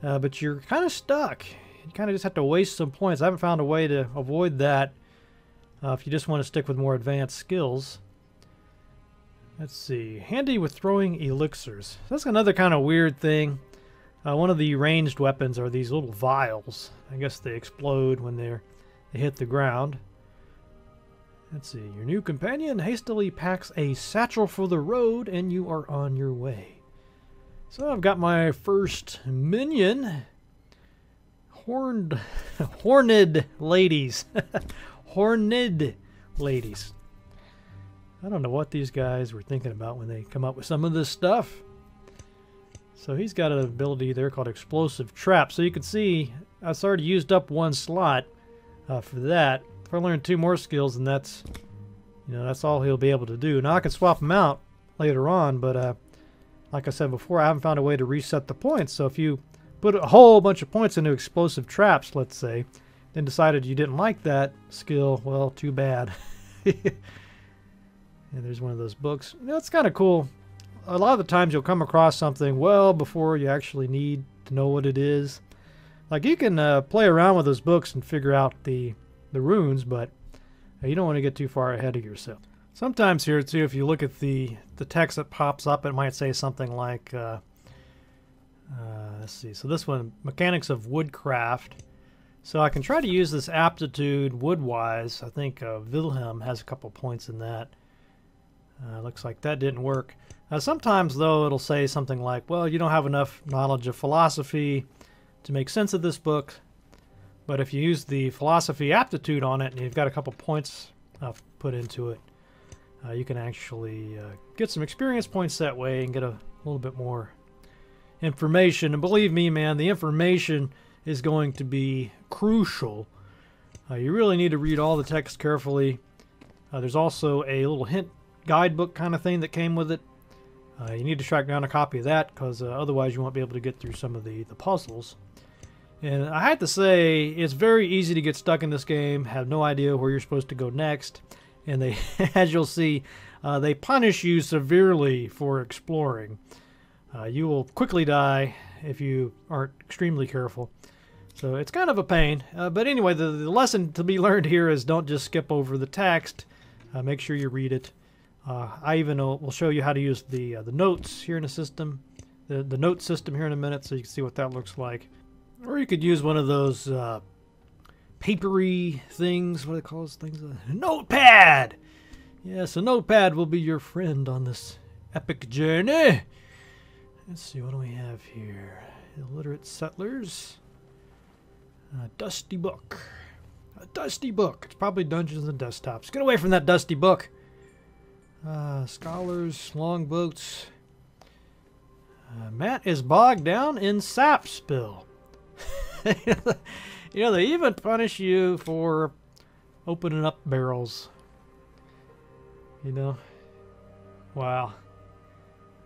But you're kind of stuck. You kind of just have to waste some points. I haven't found a way to avoid that if you just want to stick with more advanced skills. Let's see. Handy with throwing elixirs. That's another kind of weird thing. One of the ranged weapons are these little vials. I guess they explode when they hit the ground. Let's see. Your new companion hastily packs a satchel for the road, and you are on your way. So I've got my first minion. Horned ladies. Horned ladies. I don't know what these guys were thinking about when they come up with some of this stuff. So he's got an ability there called Explosive Trap. So you can see I already used up one slot for that. If I learn two more skills, and that's, you know, that's all he'll be able to do. Now I can swap them out later on, but like I said before, I haven't found a way to reset the points. So if you put a whole bunch of points into Explosive Traps, let's say, then decided you didn't like that skill, well, too bad. And there's one of those books. You know, it's kind of cool. A lot of the times you'll come across something well before you actually need to know what it is. Like, you can play around with those books and figure out the runes, but you don't want to get too far ahead of yourself. Sometimes here, too, if you look at the text that pops up, it might say something like, let's see, so this one, Mechanics of Woodcraft. So I can try to use this aptitude wood-wise. I think Wilhelm has a couple points in that. Looks like that didn't work. Sometimes, though, it'll say something like, well, you don't have enough knowledge of philosophy to make sense of this book. But if you use the philosophy aptitude on it and you've got a couple points put into it, you can actually get some experience points that way and get a little bit more information. And believe me, man, the information is going to be crucial. You really need to read all the text carefully. There's also a little hint guidebook kind of thing that came with it. You need to track down a copy of that, because otherwise you won't be able to get through some of the puzzles. And I have to say, it's very easy to get stuck in this game, have no idea where you're supposed to go next, and they, as you'll see, they punish you severely for exploring. You will quickly die if you aren't extremely careful. So it's kind of a pain. But anyway, the lesson to be learned here is don't just skip over the text. Make sure you read it. I even will show you how to use the notes here in the system, the note system here in a minute, so you can see what that looks like. Or you could use one of those papery things. What do they call those things? A notepad! Yes, a notepad will be your friend on this epic journey. Let's see, what do we have here? Illiterate settlers. A dusty book. A dusty book. It's probably Dungeons and Desktops. Get away from that dusty book. Scholars, longboats. Matt is bogged down in sap spill. You know, they even punish you for opening up barrels. You know? Wow.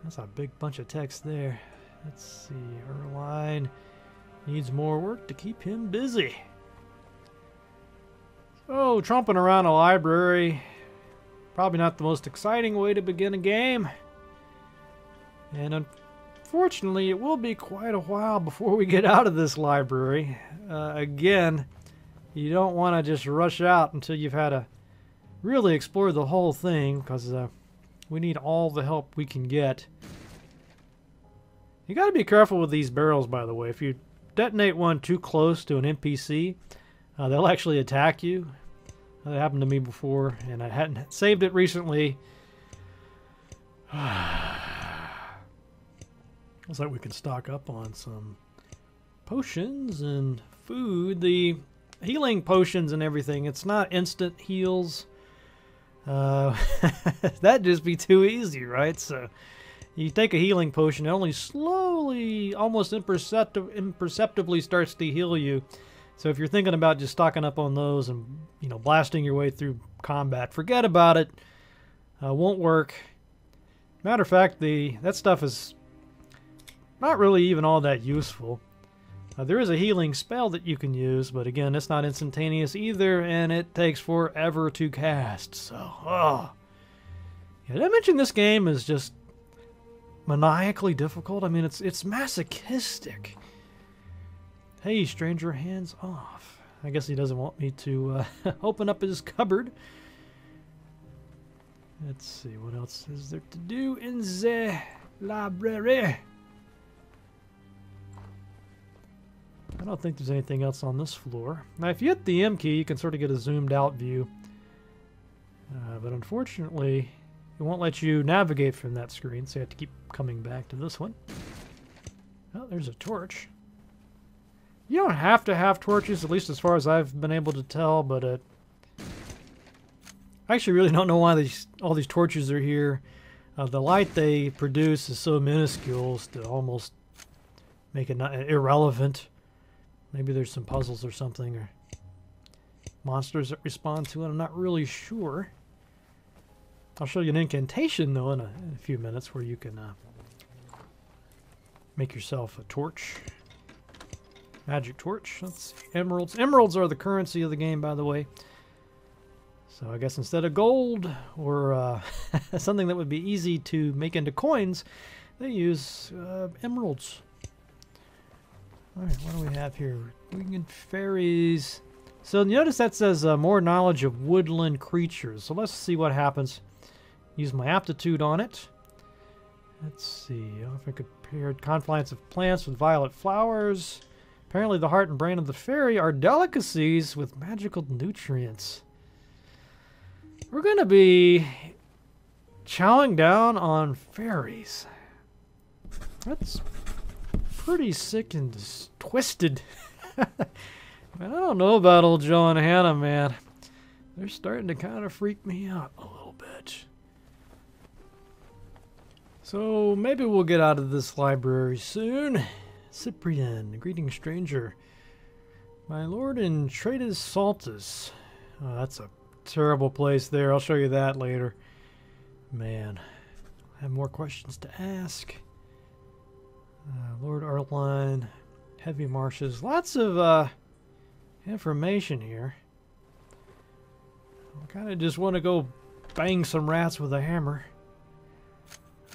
That's a big bunch of text there. Let's see. Erlein needs more work to keep him busy. So, tromping around a library. Probably not the most exciting way to begin a game. And unfortunately, it will be quite a while before we get out of this library. Again, you don't want to just rush out until you've had to really explore the whole thing, because we need all the help we can get. You got to be careful with these barrels, by the way. If you detonate one too close to an NPC, they'll actually attack you. That happened to me before, and I hadn't saved it recently. Looks like we can stock up on some potions and food. The healing potions and everything, it's not instant heals. That'd just be too easy, right? So you take a healing potion, it only slowly, almost imperceptibly starts to heal you. So if you're thinking about just stocking up on those and, you know, blasting your way through combat, forget about it. Won't work. Matter of fact, that stuff is not really even all that useful. There is a healing spell that you can use, but again, it's not instantaneous either, and it takes forever to cast. So, oh. Yeah, did I mention this game is just maniacally difficult? I mean, it's masochistic. Hey, stranger, hands off. I guess he doesn't want me to open up his cupboard. Let's see, what else is there to do in the library? I don't think there's anything else on this floor. Now, if you hit the M key, you can sort of get a zoomed out view. But unfortunately, it won't let you navigate from that screen, so you have to keep coming back to this one. Oh, there's a torch. You don't have to have torches, at least as far as I've been able to tell, but I actually really don't know why all these torches are here. The light they produce is so minuscule as to almost make it not irrelevant. Maybe there's some puzzles or something, or monsters that respond to it. I'm not really sure. I'll show you an incantation, though, in a few minutes where you can make yourself a torch. Magic torch. Let's see. Emeralds. Emeralds are the currency of the game, by the way. So I guess instead of gold or something that would be easy to make into coins, they use emeralds. All right, what do we have here? Winged fairies. So notice that says more knowledge of woodland creatures. So let's see what happens. Use my aptitude on it. Let's see. If I compared confluence of plants with violet flowers. Apparently the heart and brain of the fairy are delicacies with magical nutrients. We're going to be chowing down on fairies. That's pretty sick and twisted. Man, I don't know about old Joe and Hannah, man. They're starting to kind of freak me out a little bit. So maybe we'll get out of this library soon. Cyprian, greeting stranger. My lord in Trades Saltus. Oh, that's a terrible place there. I'll show you that later. Man, I have more questions to ask. Lord Erlein, heavy marshes. Lots of information here. I kind of just want to go bang some rats with a hammer.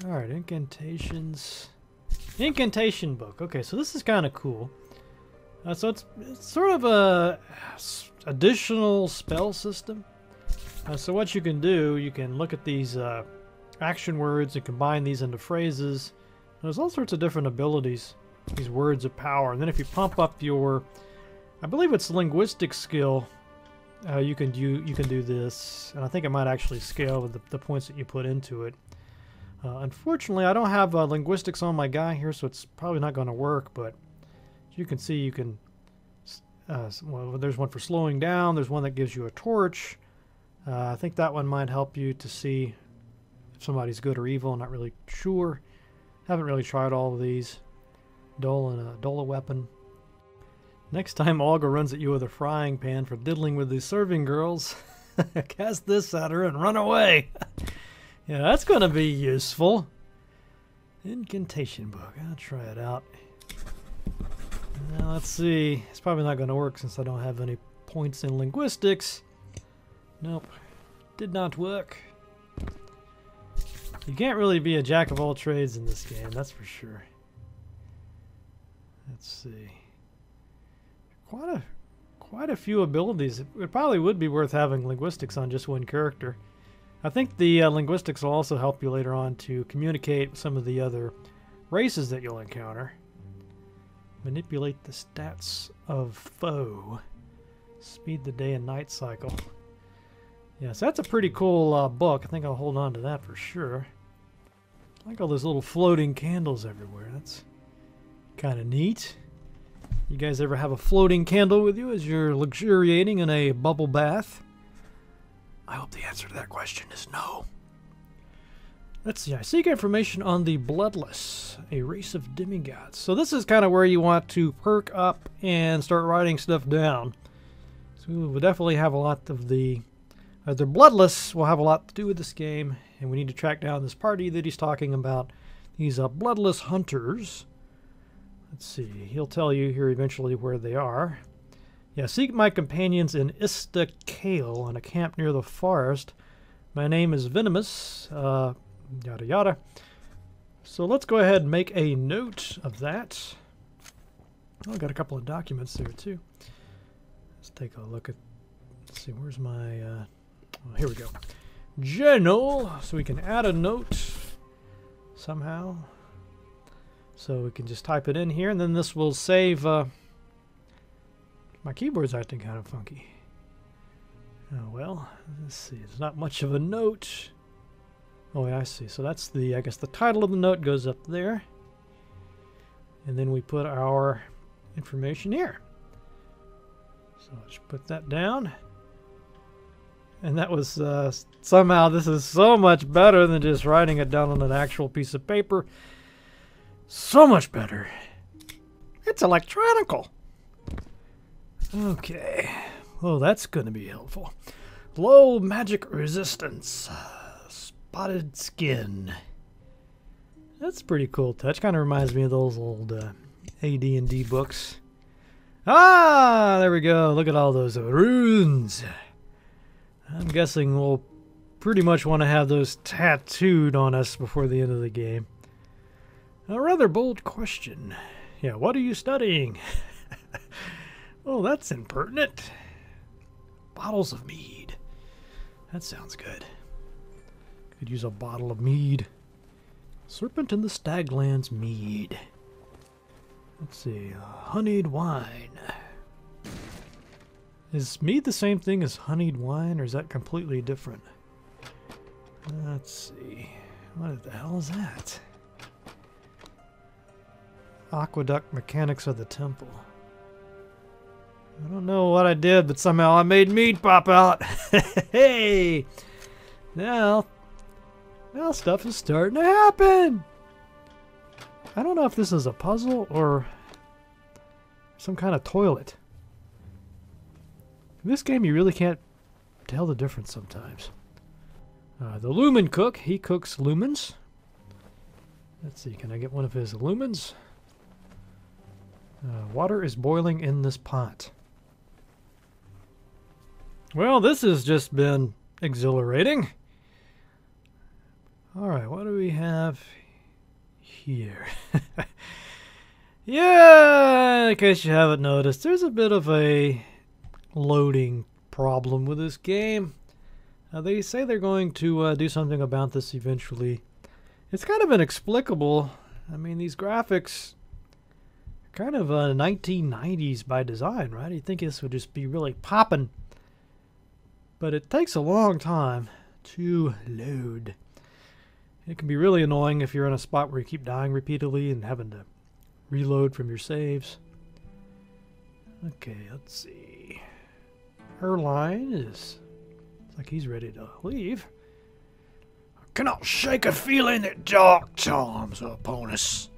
All right, incantations. Incantation book. Okay, so this is kind of cool. So it's sort of a additional spell system. So what you can do, you can look at these action words and combine these into phrases. And there's all sorts of different abilities, these words of power. And then if you pump up your, I believe it's linguistic skill, you can do this. And I think it might actually scale with the points that you put into it. Unfortunately, I don't have linguistics on my guy here, so it's probably not going to work. But as you can see, you can, well, there's one for slowing down. There's one that gives you a torch. I think that one might help you to see if somebody's good or evil. I'm not really sure. Haven't really tried all of these. Dole a weapon. Next time Olga runs at you with a frying pan for diddling with the serving girls, cast this at her and run away. Yeah, that's going to be useful. Incantation book. I'll try it out. Now, let's see. It's probably not going to work since I don't have any points in linguistics. Nope. Did not work. You can't really be a jack of all trades in this game, that's for sure. Let's see. Quite a few abilities. It probably would be worth having linguistics on just one character. I think the linguistics will also help you later on to communicate with some of the other races that you'll encounter. Manipulate the stats of foe. Speed the day and night cycle. Yeah, so that's a pretty cool book. I think I'll hold on to that for sure. I like all those little floating candles everywhere. That's kind of neat. You guys ever have a floating candle with you as you're luxuriating in a bubble bath? I hope the answer to that question is no. Let's see. I seek information on the Bloodless, a race of demigods. So this is kind of where you want to perk up and start writing stuff down. So we will definitely have a lot of the Bloodless will have a lot to do with this game, and we need to track down this party that he's talking about. These Bloodless Hunters. Let's see. He'll tell you here eventually where they are. Yeah, seek my companions in Istakale on a camp near the forest. My name is Venomous, yada yada. So let's go ahead and make a note of that. Oh, I got a couple of documents there too. Let's take a look at, let's see, where's my, oh, here we go. Journal, so we can add a note somehow. So we can just type it in here, and then this will save My keyboard's acting kind of funky. Oh well, let's see, it's not much of a note. Oh yeah, I see. So that's the, I guess the title of the note goes up there. And then we put our information here. So let's put that down. And that was, somehow this is so much better than just writing it down on an actual piece of paper. So much better. It's electronical. Okay. Oh, that's going to be helpful. Low magic resistance. Spotted skin. That's a pretty cool touch. Kind of reminds me of those old AD&D books. Ah, there we go. Look at all those runes. I'm guessing we'll pretty much want to have those tattooed on us before the end of the game. A rather bold question. Yeah, what are you studying? Oh, that's impertinent. Bottles of mead. That sounds good. Could use a bottle of mead. Serpent in the Staglands mead. Let's see, honeyed wine. Is mead the same thing as honeyed wine, or is that completely different? Let's see. What the hell is that? Aqueduct mechanics of the temple. I don't know what I did, but somehow I made mead pop out. Hey! Now stuff is starting to happen! I don't know if this is a puzzle or some kind of toilet. In this game, you really can't tell the difference sometimes. The lumen cook, he cooks lumens. Let's see, can I get one of his lumens? Water is boiling in this pot. Well, this has just been exhilarating. Alright, what do we have here? Yeah, in case you haven't noticed, there's a bit of a loading problem with this game. They say they're going to do something about this eventually. It's kind of inexplicable. I mean, these graphics are kind of 1990s by design, right? You'd think this would just be really popping, but it takes a long time to load. It can be really annoying if you're in a spot where you keep dying repeatedly and having to reload from your saves. Okay, let's see. Erlein is, it's like he's ready to leave. I cannot shake a feeling that dark times are upon us.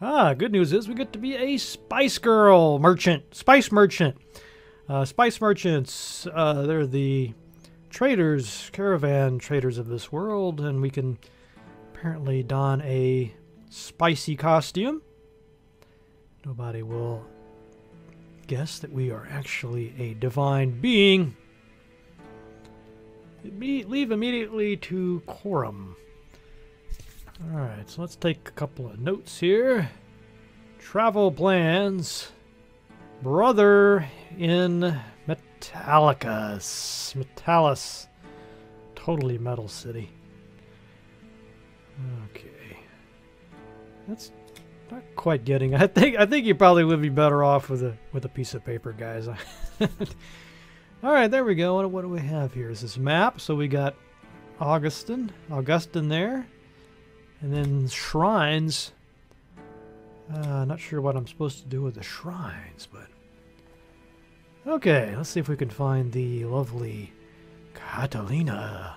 Ah, good news is we get to be a Spice Girl merchant. Spice merchant. Spice merchants, they're the traders, caravan traders of this world, and we can apparently don a spicy costume. Nobody will guess that we are actually a divine being. Leave immediately to Corum. Alright, so let's take a couple of notes here. Travel plans. Brother in Metallus. Totally metal city. Okay. That's not quite getting. I think you probably would be better off with a piece of paper, guys. All right, there we go. What do we have here? Is this map? So we got Augustine there, and then shrines. Not sure what I'm supposed to do with the shrines, but okay. Let's see if we can find the lovely Catalina.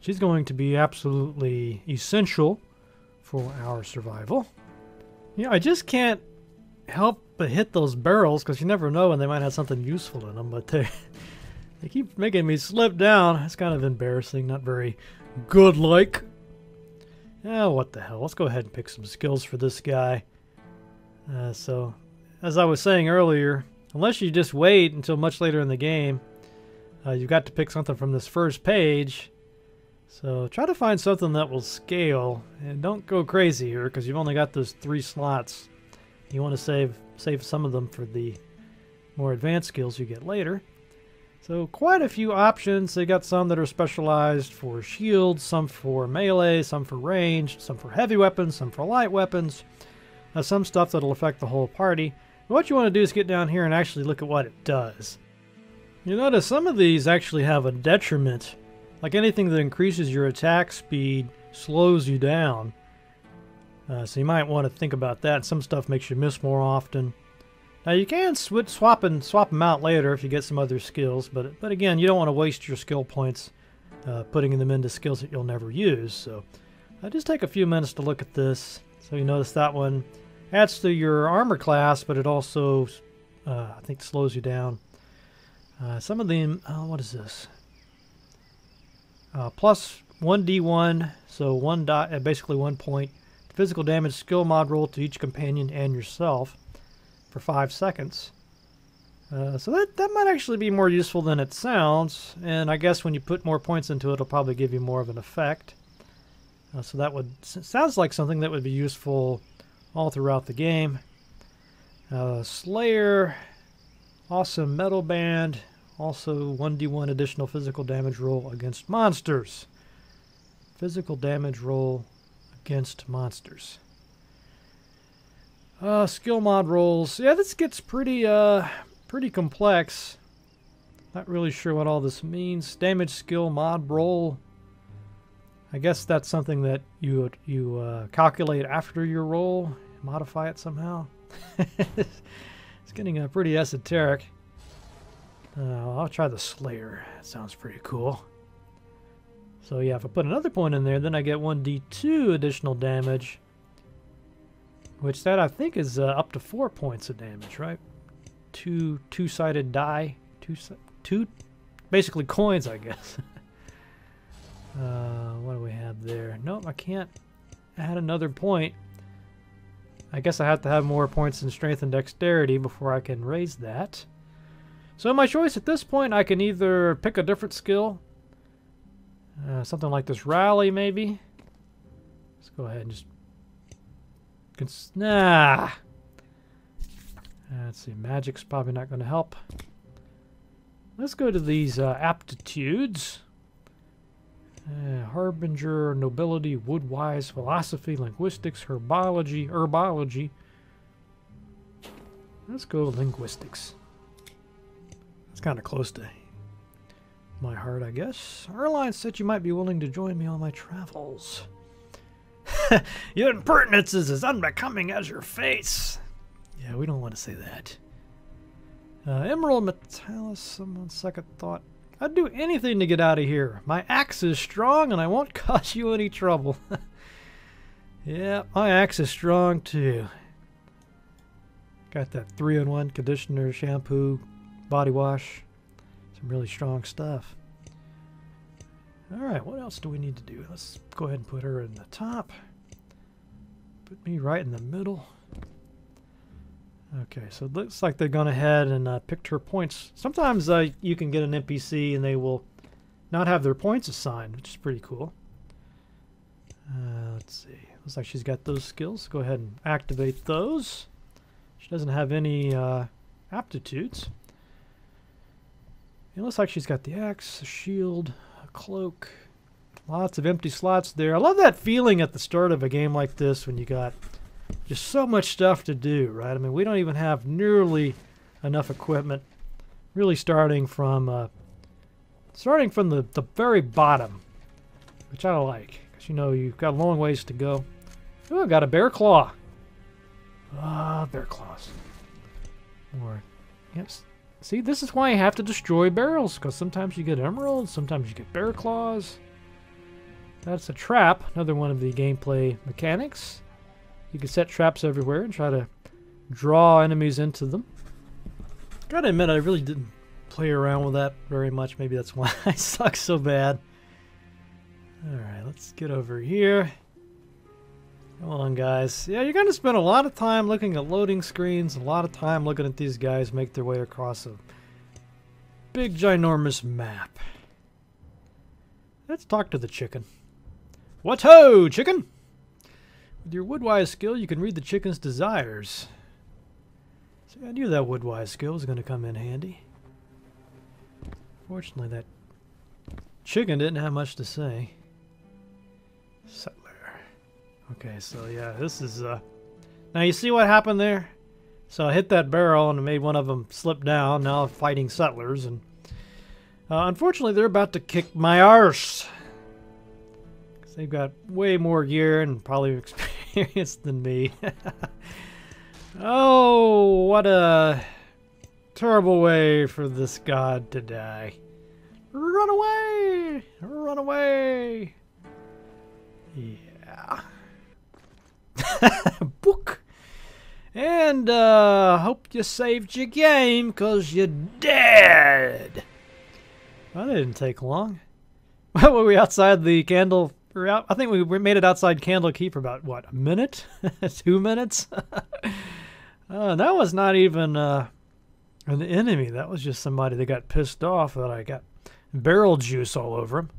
She's going to be absolutely essential for our survival. Yeah, I just can't help but hit those barrels because you never know when they might have something useful in them, but they keep making me slip down. It's kind of embarrassing, not very good-like. Oh, what the hell. Let's go ahead and pick some skills for this guy. So, as I was saying earlier, unless you just wait until much later in the game, you've got to pick something from this first page. So try to find something that will scale, and don't go crazy here because you've only got those 3 slots. You want to save some of them for the more advanced skills you get later. So quite a few options. They got some that are specialized for shields, some for melee, some for ranged, some for heavy weapons, some for light weapons, some stuff that'll affect the whole party. What you want to do is get down here and actually look at what it does. You notice some of these actually have a detriment. Like anything that increases your attack speed slows you down. So you might want to think about that. Some stuff makes you miss more often. Now you can swap them out later if you get some other skills, but again, you don't want to waste your skill points putting them into skills that you'll never use. So just take a few minutes to look at this. So you notice that one adds to your armor class, but it also, I think, slows you down. Some of them, what is this? Plus 1d1, so one dot, basically 1 point. Physical damage skill mod roll to each companion and yourself for 5 seconds. So that might actually be more useful than it sounds, and I guess when you put more points into it, it'll probably give you more of an effect. So that sounds like something that would be useful all throughout the game. Slayer, awesome metal band, also 1d1 additional physical damage roll against monsters. Physical damage roll against monsters. Skill mod rolls. Yeah, this gets pretty complex. Not really sure what all this means. Damage skill mod roll. I guess that's something that you calculate after your roll, modify it somehow. It's getting pretty esoteric. I'll try the Slayer. That sounds pretty cool. So yeah, if I put another point in there, then I get 1d2 additional damage, which that I think is up to 4 points of damage, right? Two-sided die, two basically coins, I guess. What do we have there? Nope, I can't add another point. I guess I have to have more points in strength and dexterity before I can raise that. So my choice at this point, I can either pick a different skill. Something like this rally, maybe. Let's go ahead and just... Nah! Let's see, magic's probably not going to help. Let's go to these aptitudes. Harbinger, nobility, woodwise, philosophy, linguistics, herbology. Let's go linguistics. That's kind of close to my heart, I guess. Erlein said you might be willing to join me on my travels. Your impertinence is as unbecoming as your face. Yeah, we don't want to say that. Emerald, Metallus, someone's second thought. I'd do anything to get out of here. My axe is strong and I won't cause you any trouble. Yeah, my axe is strong too. Got that 3-in-1 conditioner, shampoo, body wash. Really strong stuff. Alright, what else do we need to do? Let's go ahead and put her in the top. Put me right in the middle. Okay, so it looks like they've gone ahead and picked her points. Sometimes you can get an NPC and they will not have their points assigned, which is pretty cool. Let's see. Looks like she's got those skills. Go ahead and activate those. She doesn't have any aptitudes. It looks like she's got the axe, a shield, a cloak. Lots of empty slots there. I love that feeling at the start of a game like this when you got just so much stuff to do, right? I mean, we don't even have nearly enough equipment. Really starting from the very bottom, which I like. Because, you know, you've got a long ways to go. Ooh, I got a bear claw. Ah, bear claws. More. Yep. See, this is why you have to destroy barrels, because sometimes you get emeralds, sometimes you get bear claws. That's a trap, another one of the gameplay mechanics. You can set traps everywhere and try to draw enemies into them. Gotta admit, I really didn't play around with that very much. Maybe that's why I suck so bad. Alright, let's get over here. Come on, guys. Yeah, you're going to spend a lot of time looking at loading screens, a lot of time looking at these guys make their way across a big, ginormous map. Let's talk to the chicken. What ho, chicken! With your woodwise skill, you can read the chicken's desires. See, I knew that woodwise skill was going to come in handy. Fortunately, that chicken didn't have much to say. So okay, so yeah, this is now you see what happened there? So I hit that barrel and made one of them slip down. Now I'm fighting settlers, and unfortunately they're about to kick my arse. Cause they've got way more gear and probably experience than me. Oh, what a terrible way for this god to die. Run away! Run away! Yeah. Book! And, hope you saved your game, cause you're dead! Well, that didn't take long. What, were we outside the candle? I think we made it outside Candle Keep for about, what, a minute? 2 minutes? That was not even an enemy. That was just somebody that got pissed off that I got barrel juice all over him.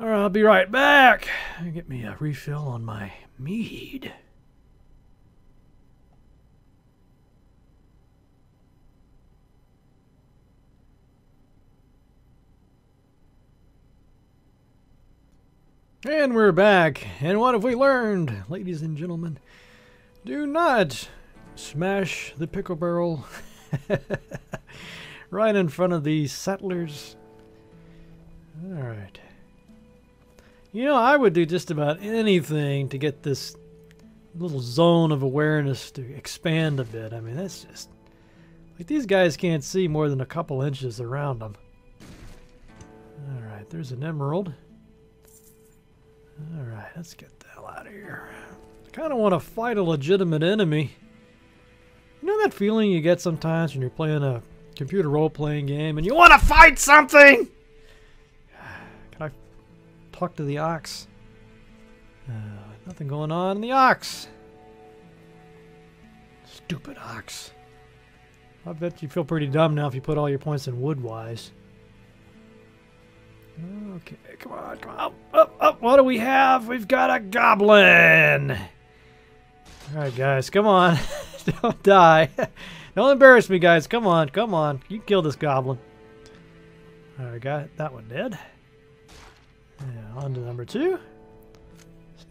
All right, I'll be right back. Get me a refill on my mead. And we're back. And what have we learned, ladies and gentlemen? Do not smash the pickle barrel right in front of these settlers. All right. You know, I would do just about anything to get this little zone of awareness to expand a bit. I mean, that's just... like, these guys can't see more than a couple inches around them. All right, there's an emerald. Alright, let's get the hell out of here. I kind of want to fight a legitimate enemy. You know that feeling you get sometimes when you're playing a computer role-playing game and you want to fight something? Can I talk to the ox? Nothing going on in the ox. Stupid ox. I bet you feel pretty dumb now if you put all your points in wood-wise. Okay, come on, come on. Up, up, up. What do we have? We've got a goblin. All right, guys, come on. Don't die. Don't embarrass me, guys. Come on, come on. You can kill this goblin. All right, got that one dead. Yeah, on to number two.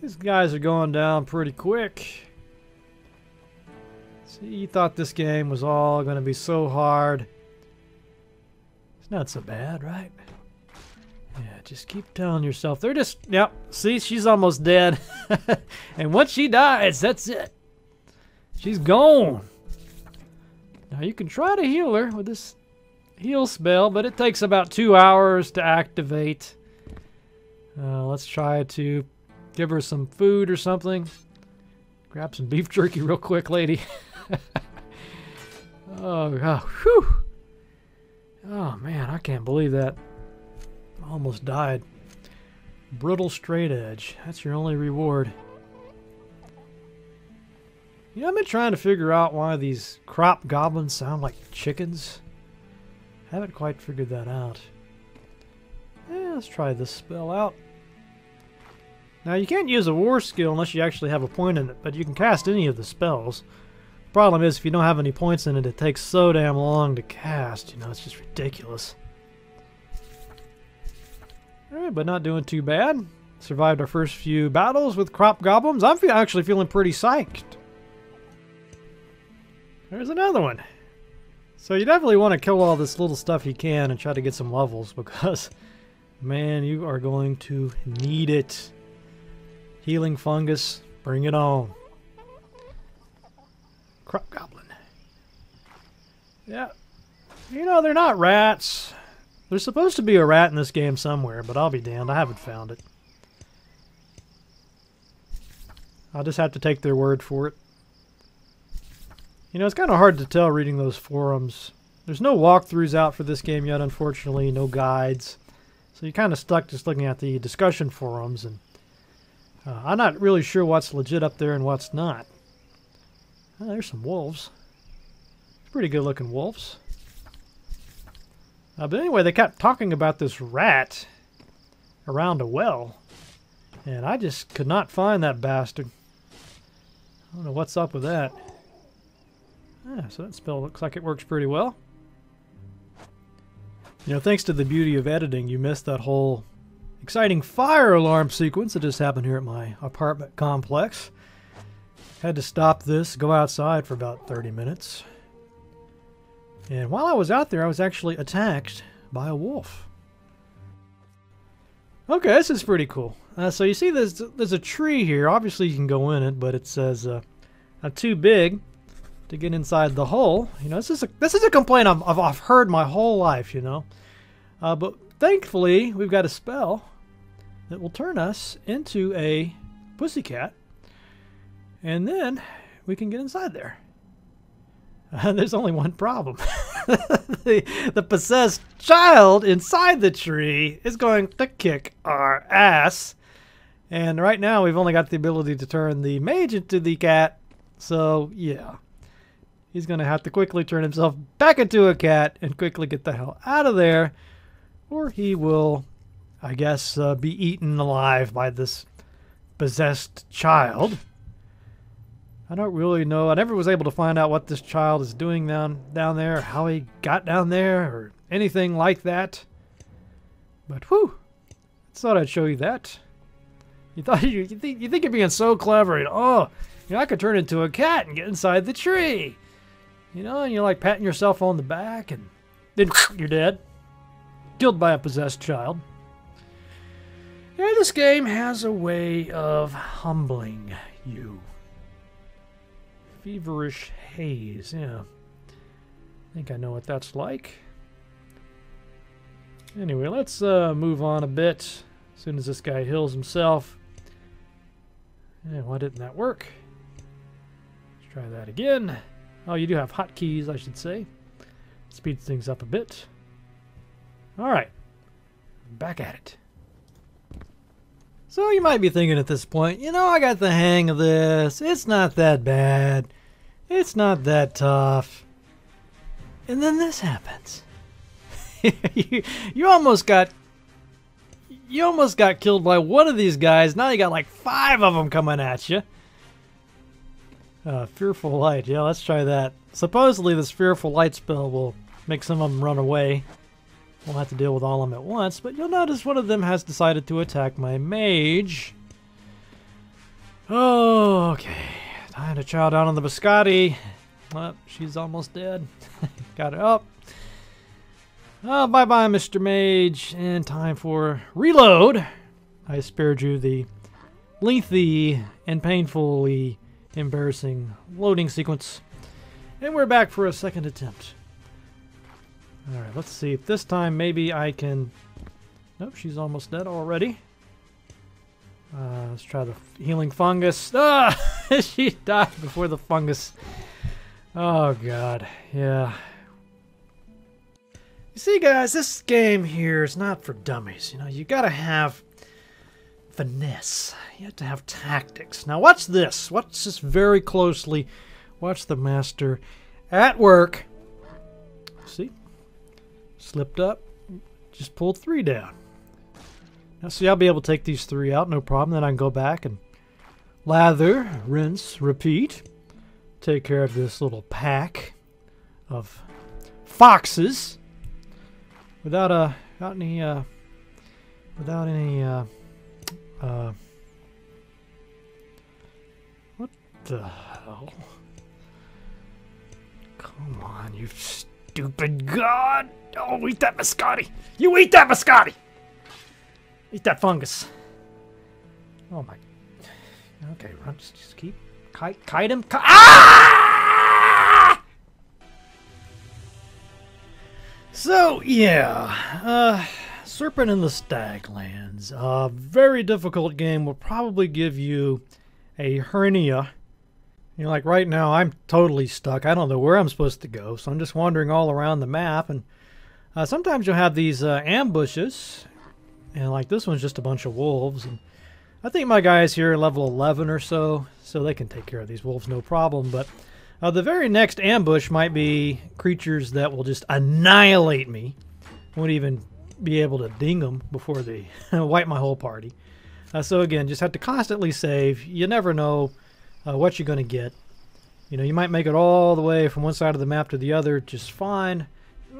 These guys are going down pretty quick. See, you thought this game was all going to be so hard. It's not so bad, right? Yeah, just keep telling yourself. They're just, yep, see, she's almost dead. And once she dies, that's it. She's gone. Now, you can try to heal her with this heal spell, but it takes about 2 hours to activate. Let's try to give her some food or something. Grab some beef jerky real quick, lady. Oh, whew. Oh, man, I can't believe that. Almost died. Brittle straight edge. That's your only reward. You know, I've been trying to figure out why these crop goblins sound like chickens. Haven't quite figured that out. Yeah, let's try this spell out. Now, you can't use a war skill unless you actually have a point in it, but you can cast any of the spells. Problem is, if you don't have any points in it, it takes so damn long to cast. You know, it's just ridiculous. Alright, but not doing too bad. Survived our first few battles with crop goblins. I'm actually feeling pretty psyched. There's another one. So you definitely want to kill all this little stuff you can and try to get some levels because, man, you are going to need it. Healing fungus, bring it on. Crop goblin. Yeah. You know, they're not rats. There's supposed to be a rat in this game somewhere, but I'll be damned, I haven't found it. I'll just have to take their word for it. You know, it's kind of hard to tell reading those forums. There's no walkthroughs out for this game yet, unfortunately, no guides. So you're kind of stuck just looking at the discussion forums, and I'm not really sure what's legit up there and what's not. Oh, there's some wolves. Pretty good looking wolves. But anyway, they kept talking about this rat around a well, and I just could not find that bastard. I don't know what's up with that. Yeah, so that spell looks like it works pretty well. You know, thanks to the beauty of editing, you missed that whole exciting fire alarm sequence that just happened here at my apartment complex. Had to stop this, go outside for about 30 minutes. And while I was out there, I was actually attacked by a wolf. Okay, this is pretty cool. So you see there's a tree here. Obviously you can go in it, but it says I'm too big to get inside the hole. You know, this is a complaint I've heard my whole life, you know. But thankfully, we've got a spell that will turn us into a pussycat. And then we can get inside there. There's only one problem. The possessed child inside the tree is going to kick our ass. And right now we've only got the ability to turn the mage into the cat. So, yeah. He's going to have to quickly turn himself back into a cat and quickly get the hell out of there. Or he will, I guess, be eaten alive by this possessed child. I don't really know. I never was able to find out what this child is doing down there, how he got down there, or anything like that. But whew, I thought I'd show you that. You think you're being so clever, and oh, you know, I could turn into a cat and get inside the tree, you know, and you're like patting yourself on the back, and then you're dead, killed by a possessed child. Yeah, this game has a way of humbling you. Feverish haze, yeah. I think I know what that's like. Anyway, let's move on a bit. As soon as this guy heals himself. Yeah, why didn't that work? Let's try that again. Oh, you do have hotkeys, I should say. Speeds things up a bit. Alright. Back at it. So you might be thinking at this point, you know, I got the hang of this. It's not that bad. It's not that tough. And then this happens. you almost got killed by one of these guys. Now you got like 5 of them coming at you. Fearful light. Yeah, let's try that. Supposedly this fearful light spell will make some of them run away. We'll have to deal with all of them at once, but you'll notice one of them has decided to attack my mage. Oh, okay. Tying a child down on the biscotti. Well, she's almost dead. Got her up. Oh, bye-bye, Mr. Mage. And time for reload. I spared you the lengthy and painfully embarrassing loading sequence. And we're back for a second attempt. Alright, let's see if this time maybe I can... Nope, she's almost dead already. Let's try the healing fungus. Ah! She died before the fungus. Oh, God. Yeah. You see, guys, this game here is not for dummies. You know, you gotta have finesse. You have to have tactics. Now, watch this. Watch this very closely. Watch the master at work. See? Slipped up, just pulled 3 down. Now see, I'll be able to take these 3 out, no problem. Then I can go back and lather, rinse, repeat. Take care of this little pack of foxes without any what the hell? Come on, you stupid god! Oh, eat that biscotti! You eat that biscotti! Eat that fungus! Oh my... Okay, run. Just keep... Kite him. Ah! So, yeah. Serpent in the Staglands. A very difficult game. Will probably give you a hernia. You know, like right now, I'm totally stuck. I don't know where I'm supposed to go. So I'm just wandering all around the map and... sometimes you'll have these ambushes, and like this one's just a bunch of wolves. And I think my guys here are level 11 or so, so they can take care of these wolves no problem. But the very next ambush might be creatures that will just annihilate me. Won't even be able to ding them before they wipe my whole party. So again, just have to constantly save. You never know what you're going to get. You know, you might make it all the way from one side of the map to the other just fine.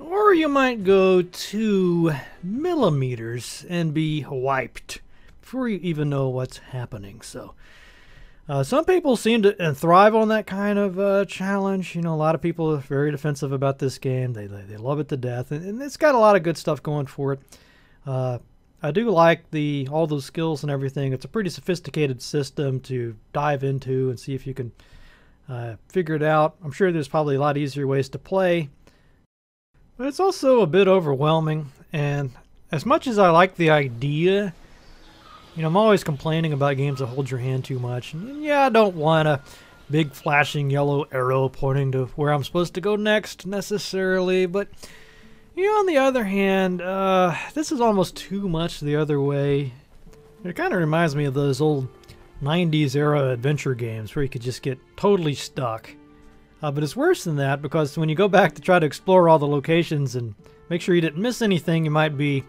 Or you might go 2 millimeters and be wiped before you even know what's happening. So Some people seem to thrive on that kind of challenge. You know, a lot of people are very defensive about this game. They love it to death, and it's got a lot of good stuff going for it. I do like all those skills and everything. It's a pretty sophisticated system to dive into and see if you can figure it out. I'm sure there's probably a lot easier ways to play, but it's also a bit overwhelming. And as much as I like the idea, you know, I'm always complaining about games that hold your hand too much. And yeah, I don't want a big flashing yellow arrow pointing to where I'm supposed to go next necessarily, but you know, on the other hand, this is almost too much the other way. It kind of reminds me of those old 90s era adventure games where you could just get totally stuck. But it's worse than that, because when you go back to try to explore all the locations and make sure you didn't miss anything, you might be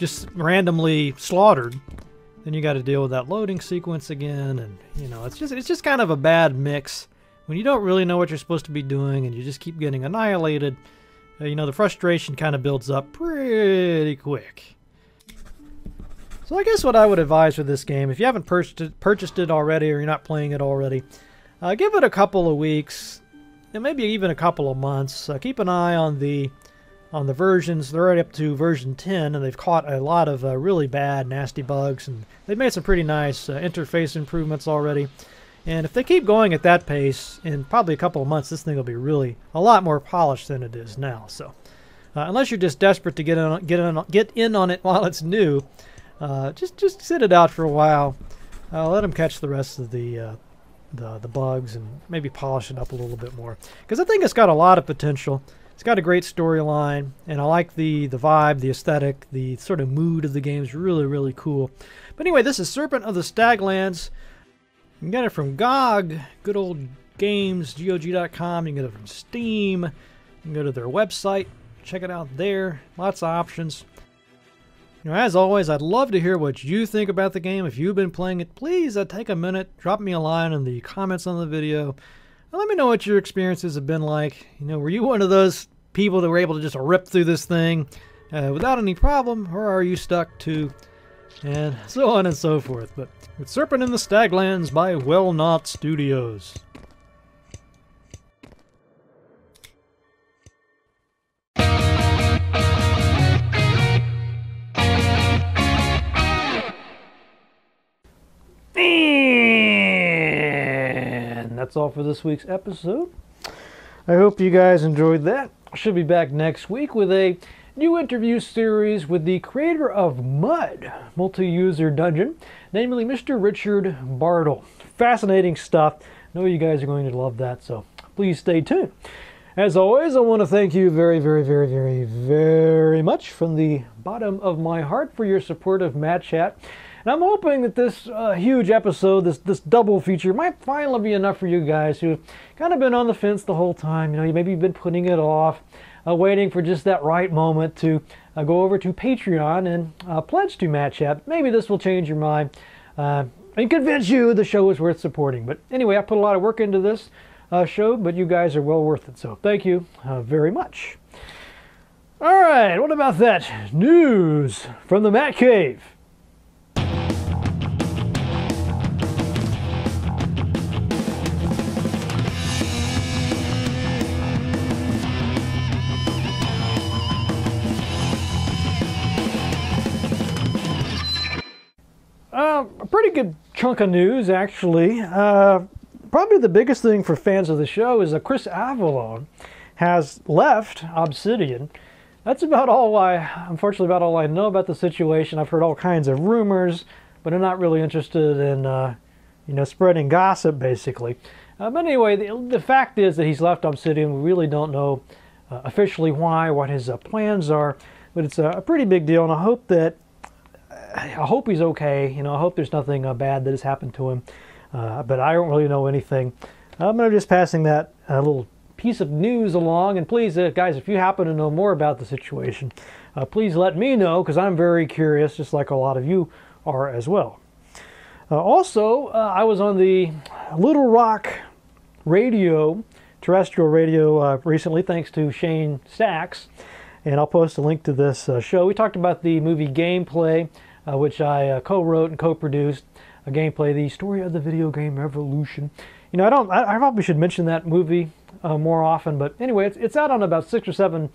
just randomly slaughtered. Then you got to deal with that loading sequence again, and you know, it's just kind of a bad mix when you don't really know what you're supposed to be doing and you just keep getting annihilated. You know, the frustration kind of builds up pretty quick. So I guess what I would advise for this game, if you haven't purchased it already, or you're not playing it already, give it a couple of weeks, and maybe even a couple of months. Keep an eye on the versions. They're already up to version 10, and they've caught a lot of really bad, nasty bugs, and they've made some pretty nice interface improvements already. And if they keep going at that pace, in probably a couple of months, this thing will be really a lot more polished than it is now. So, unless you're just desperate to get in on it while it's new, just sit it out for a while. Let them catch the rest of the bugs and maybe polish it up a little bit more. Because I think it's got a lot of potential. It's got a great storyline, and I like the vibe, the aesthetic, the sort of mood of the game is really, really cool. But anyway, this is Serpent of the Staglands. You can get it from GOG, good old games, GOG.com. You can get it from Steam. You can go to their website, check it out there. Lots of options. You know, as always, I'd love to hear what you think about the game. If you've been playing it, please take a minute, drop me a line in the comments on the video. And let me know what your experiences have been like. You know, were you one of those people that were able to just rip through this thing without any problem, or are you stuck to? And so on and so forth. But it's Serpent in the Staglands by Whalenought Studios. And that's all for this week's episode. I hope you guys enjoyed that. I should be back next week with a new interview series with the creator of MUD, Multi-User Dungeon, namely Mr. Richard Bartle. Fascinating stuff. I know you guys are going to love that, so please stay tuned. As always, I want to thank you very, very, very, very, very much from the bottom of my heart for your support of Matt Chat. And I'm hoping that this huge episode, this double feature, might finally be enough for you guys who've kind of been on the fence the whole time. You know, maybe you've been putting it off, waiting for just that right moment to go over to Patreon and pledge to Matt Chat. Maybe this will change your mind and convince you the show is worth supporting. But anyway, I put a lot of work into this show, but you guys are well worth it. So thank you very much. All right, what about that? News from the Matt Cave. A pretty good chunk of news, actually. Probably the biggest thing for fans of the show is that Chris Avellone has left Obsidian. That's about all unfortunately, about all I know about the situation. I've heard all kinds of rumors, but I'm not really interested in, you know, spreading gossip, basically. But anyway, the fact is that he's left Obsidian. We really don't know officially why, what his plans are, but it's a pretty big deal, and I hope he's okay. You know, I hope there's nothing bad that has happened to him, but I don't really know anything. I'm just passing that little piece of news along, and please, guys, if you happen to know more about the situation, please let me know, because I'm very curious, just like a lot of you are as well. Also, I was on the Little Rock radio, terrestrial radio, recently, thanks to Shane Stacks, and I'll post a link to this show. We talked about the movie Gameplay, which I co-wrote and co-produced. Gameplay, the story of the video game revolution. You know, I probably should mention that movie more often, but anyway, it's out on about 6 or 7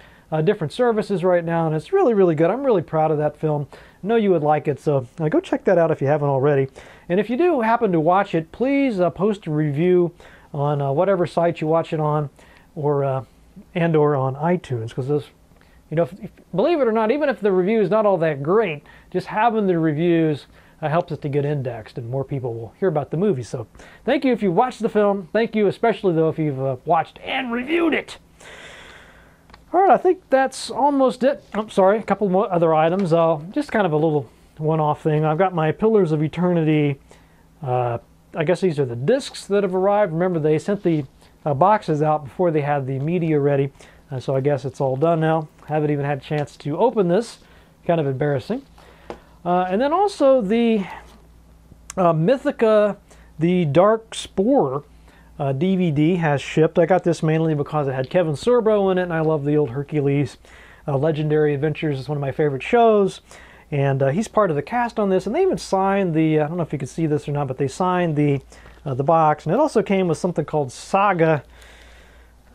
different services right now, and it's really, really good. I'm really proud of that film. I know you would like it, so go check that out if you haven't already. And if you do happen to watch it, please post a review on whatever site you watch it on, or and/or on iTunes, because those, you know, if, believe it or not, even if the review is not all that great, just having the reviews helps it to get indexed, and more people will hear about the movie. So thank you if you watched the film. Thank you especially, though, if you've watched and reviewed it. All right, I think that's almost it. I'm sorry, a couple more other items. Just kind of a little one-off thing. I've got my Pillars of Eternity. I guess these are the discs that have arrived. Remember, they sent the boxes out before they had the media ready, so I guess it's all done now. Haven't even had a chance to open this. Kind of embarrassing. And then also the Mythica, the Dark Spore DVD has shipped. I got this mainly because it had Kevin Sorbo in it, and I love the old Hercules. Legendary Adventures is one of my favorite shows, and he's part of the cast on this. And they even signed the, I don't know if you can see this or not, but they signed the box. And it also came with something called Saga,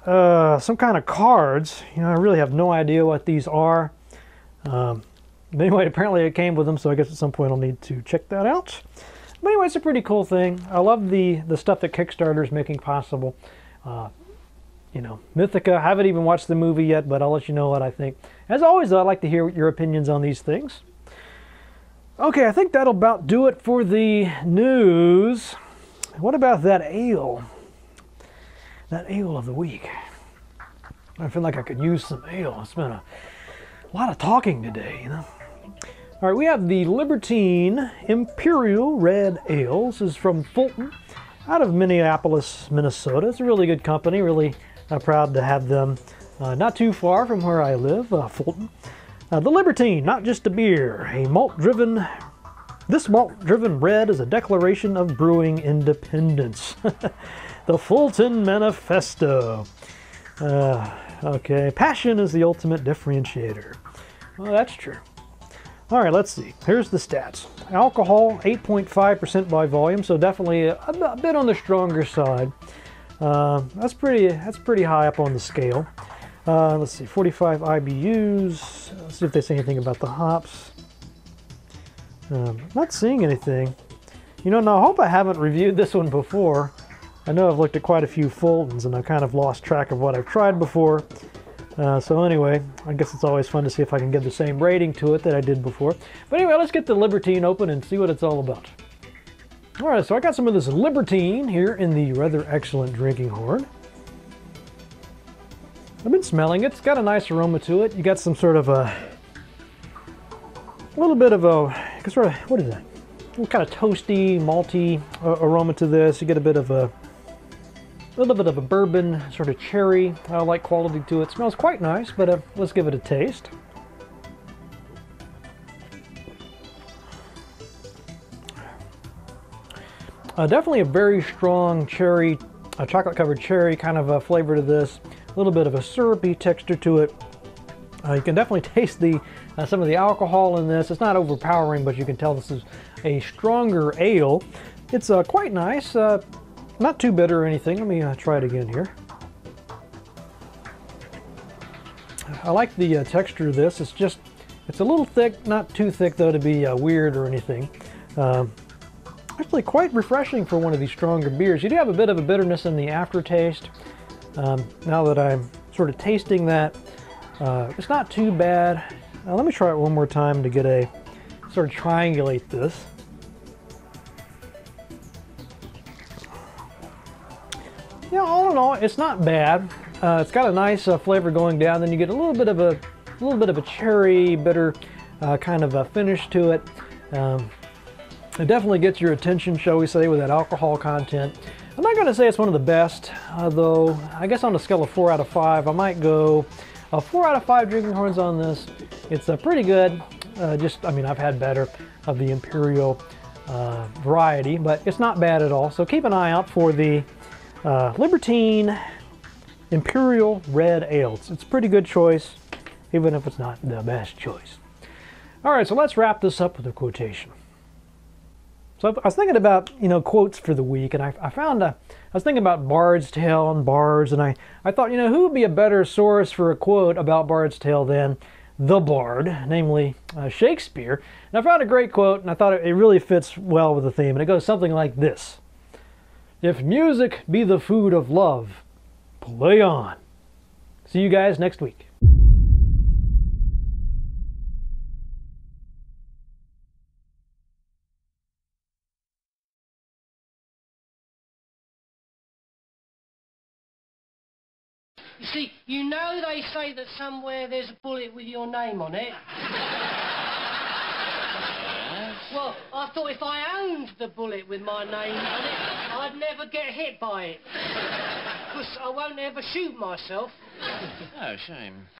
some kind of cards. You know, I really have no idea what these are. But anyway, apparently it came with them, so I guess at some point I'll need to check that out. But anyway, it's a pretty cool thing. I love the stuff that Kickstarter is making possible. You know, Mythica, I haven't even watched the movie yet, but I'll let you know what I think. As always, I'd like to hear your opinions on these things. Okay, I think that'll about do it for the news. What about that ale? That ale of the week. I feel like I could use some ale. It's been a lot of talking today, you know. All right, we have the Libertine Imperial Red Ale. This is from Fulton, out of Minneapolis, Minnesota. It's a really good company. Really proud to have them. Not too far from where I live, Fulton. The Libertine, not just a beer. A malt-driven. This malt-driven red is a declaration of brewing independence. The Fulton Manifesto. Okay, passion is the ultimate differentiator. Well, that's true. All right, let's see. Here's the stats. Alcohol, 8.5% by volume, so definitely a bit on the stronger side. That's pretty high up on the scale. Let's see, 45 IBUs. Let's see if they say anything about the hops. Not seeing anything. You know, now I hope I haven't reviewed this one before. I know I've looked at quite a few Fultons, and I've kind of lost track of what I've tried before. So anyway, I guess it's always fun to see if I can give the same rating to it that I did before. But anyway, let's get the Libertine open and see what it's all about. All right, so I got some of this Libertine here in the rather excellent drinking horn. I've been smelling it. It's got a nice aroma to it. You got some sort of a little bit of a sort of, what is that? What kind of toasty, malty aroma to this. You get a bit of a little bit of a bourbon, sort of cherry like quality to it. Smells quite nice, but let's give it a taste. Definitely a very strong cherry, a chocolate covered cherry kind of a flavor to this. A little bit of a syrupy texture to it. You can definitely taste the some of the alcohol in this. It's not overpowering, but you can tell this is a stronger ale. It's quite nice. Not too bitter or anything. Let me try it again here. I like the texture of this. It's just, it's a little thick, not too thick though to be weird or anything. Actually quite refreshing for one of these stronger beers. You do have a bit of a bitterness in the aftertaste. Now that I'm sort of tasting that, it's not too bad. Let me try it one more time to get a, sort of triangulate this. Yeah, all in all, it's not bad. It's got a nice flavor going down. Then you get a little bit of a cherry bitter kind of a finish to it. It definitely gets your attention, shall we say, with that alcohol content. I'm not going to say it's one of the best, though. I guess on a scale of 4 out of 5, I might go 4 out of 5 drinking horns on this. It's pretty good. I mean, I've had better of the Imperial variety, but it's not bad at all. So keep an eye out for the Libertine Imperial Red Ale. It's a pretty good choice, even if it's not the best choice. All right, so let's wrap this up with a quotation. So I was thinking about, you know, quotes for the week, and I was thinking about Bard's Tale and bards, and I thought, you know, who would be a better source for a quote about Bard's Tale than the Bard, namely Shakespeare. And I found a great quote, and I thought it really fits well with the theme, and it goes something like this. If music be the food of love, play on. See you guys next week. You see, you know they say that somewhere there's a bullet with your name on it. Well, I thought if I owned the bullet with my name on it, I'd never get hit by it. Because I won't ever shoot myself. Oh, shame.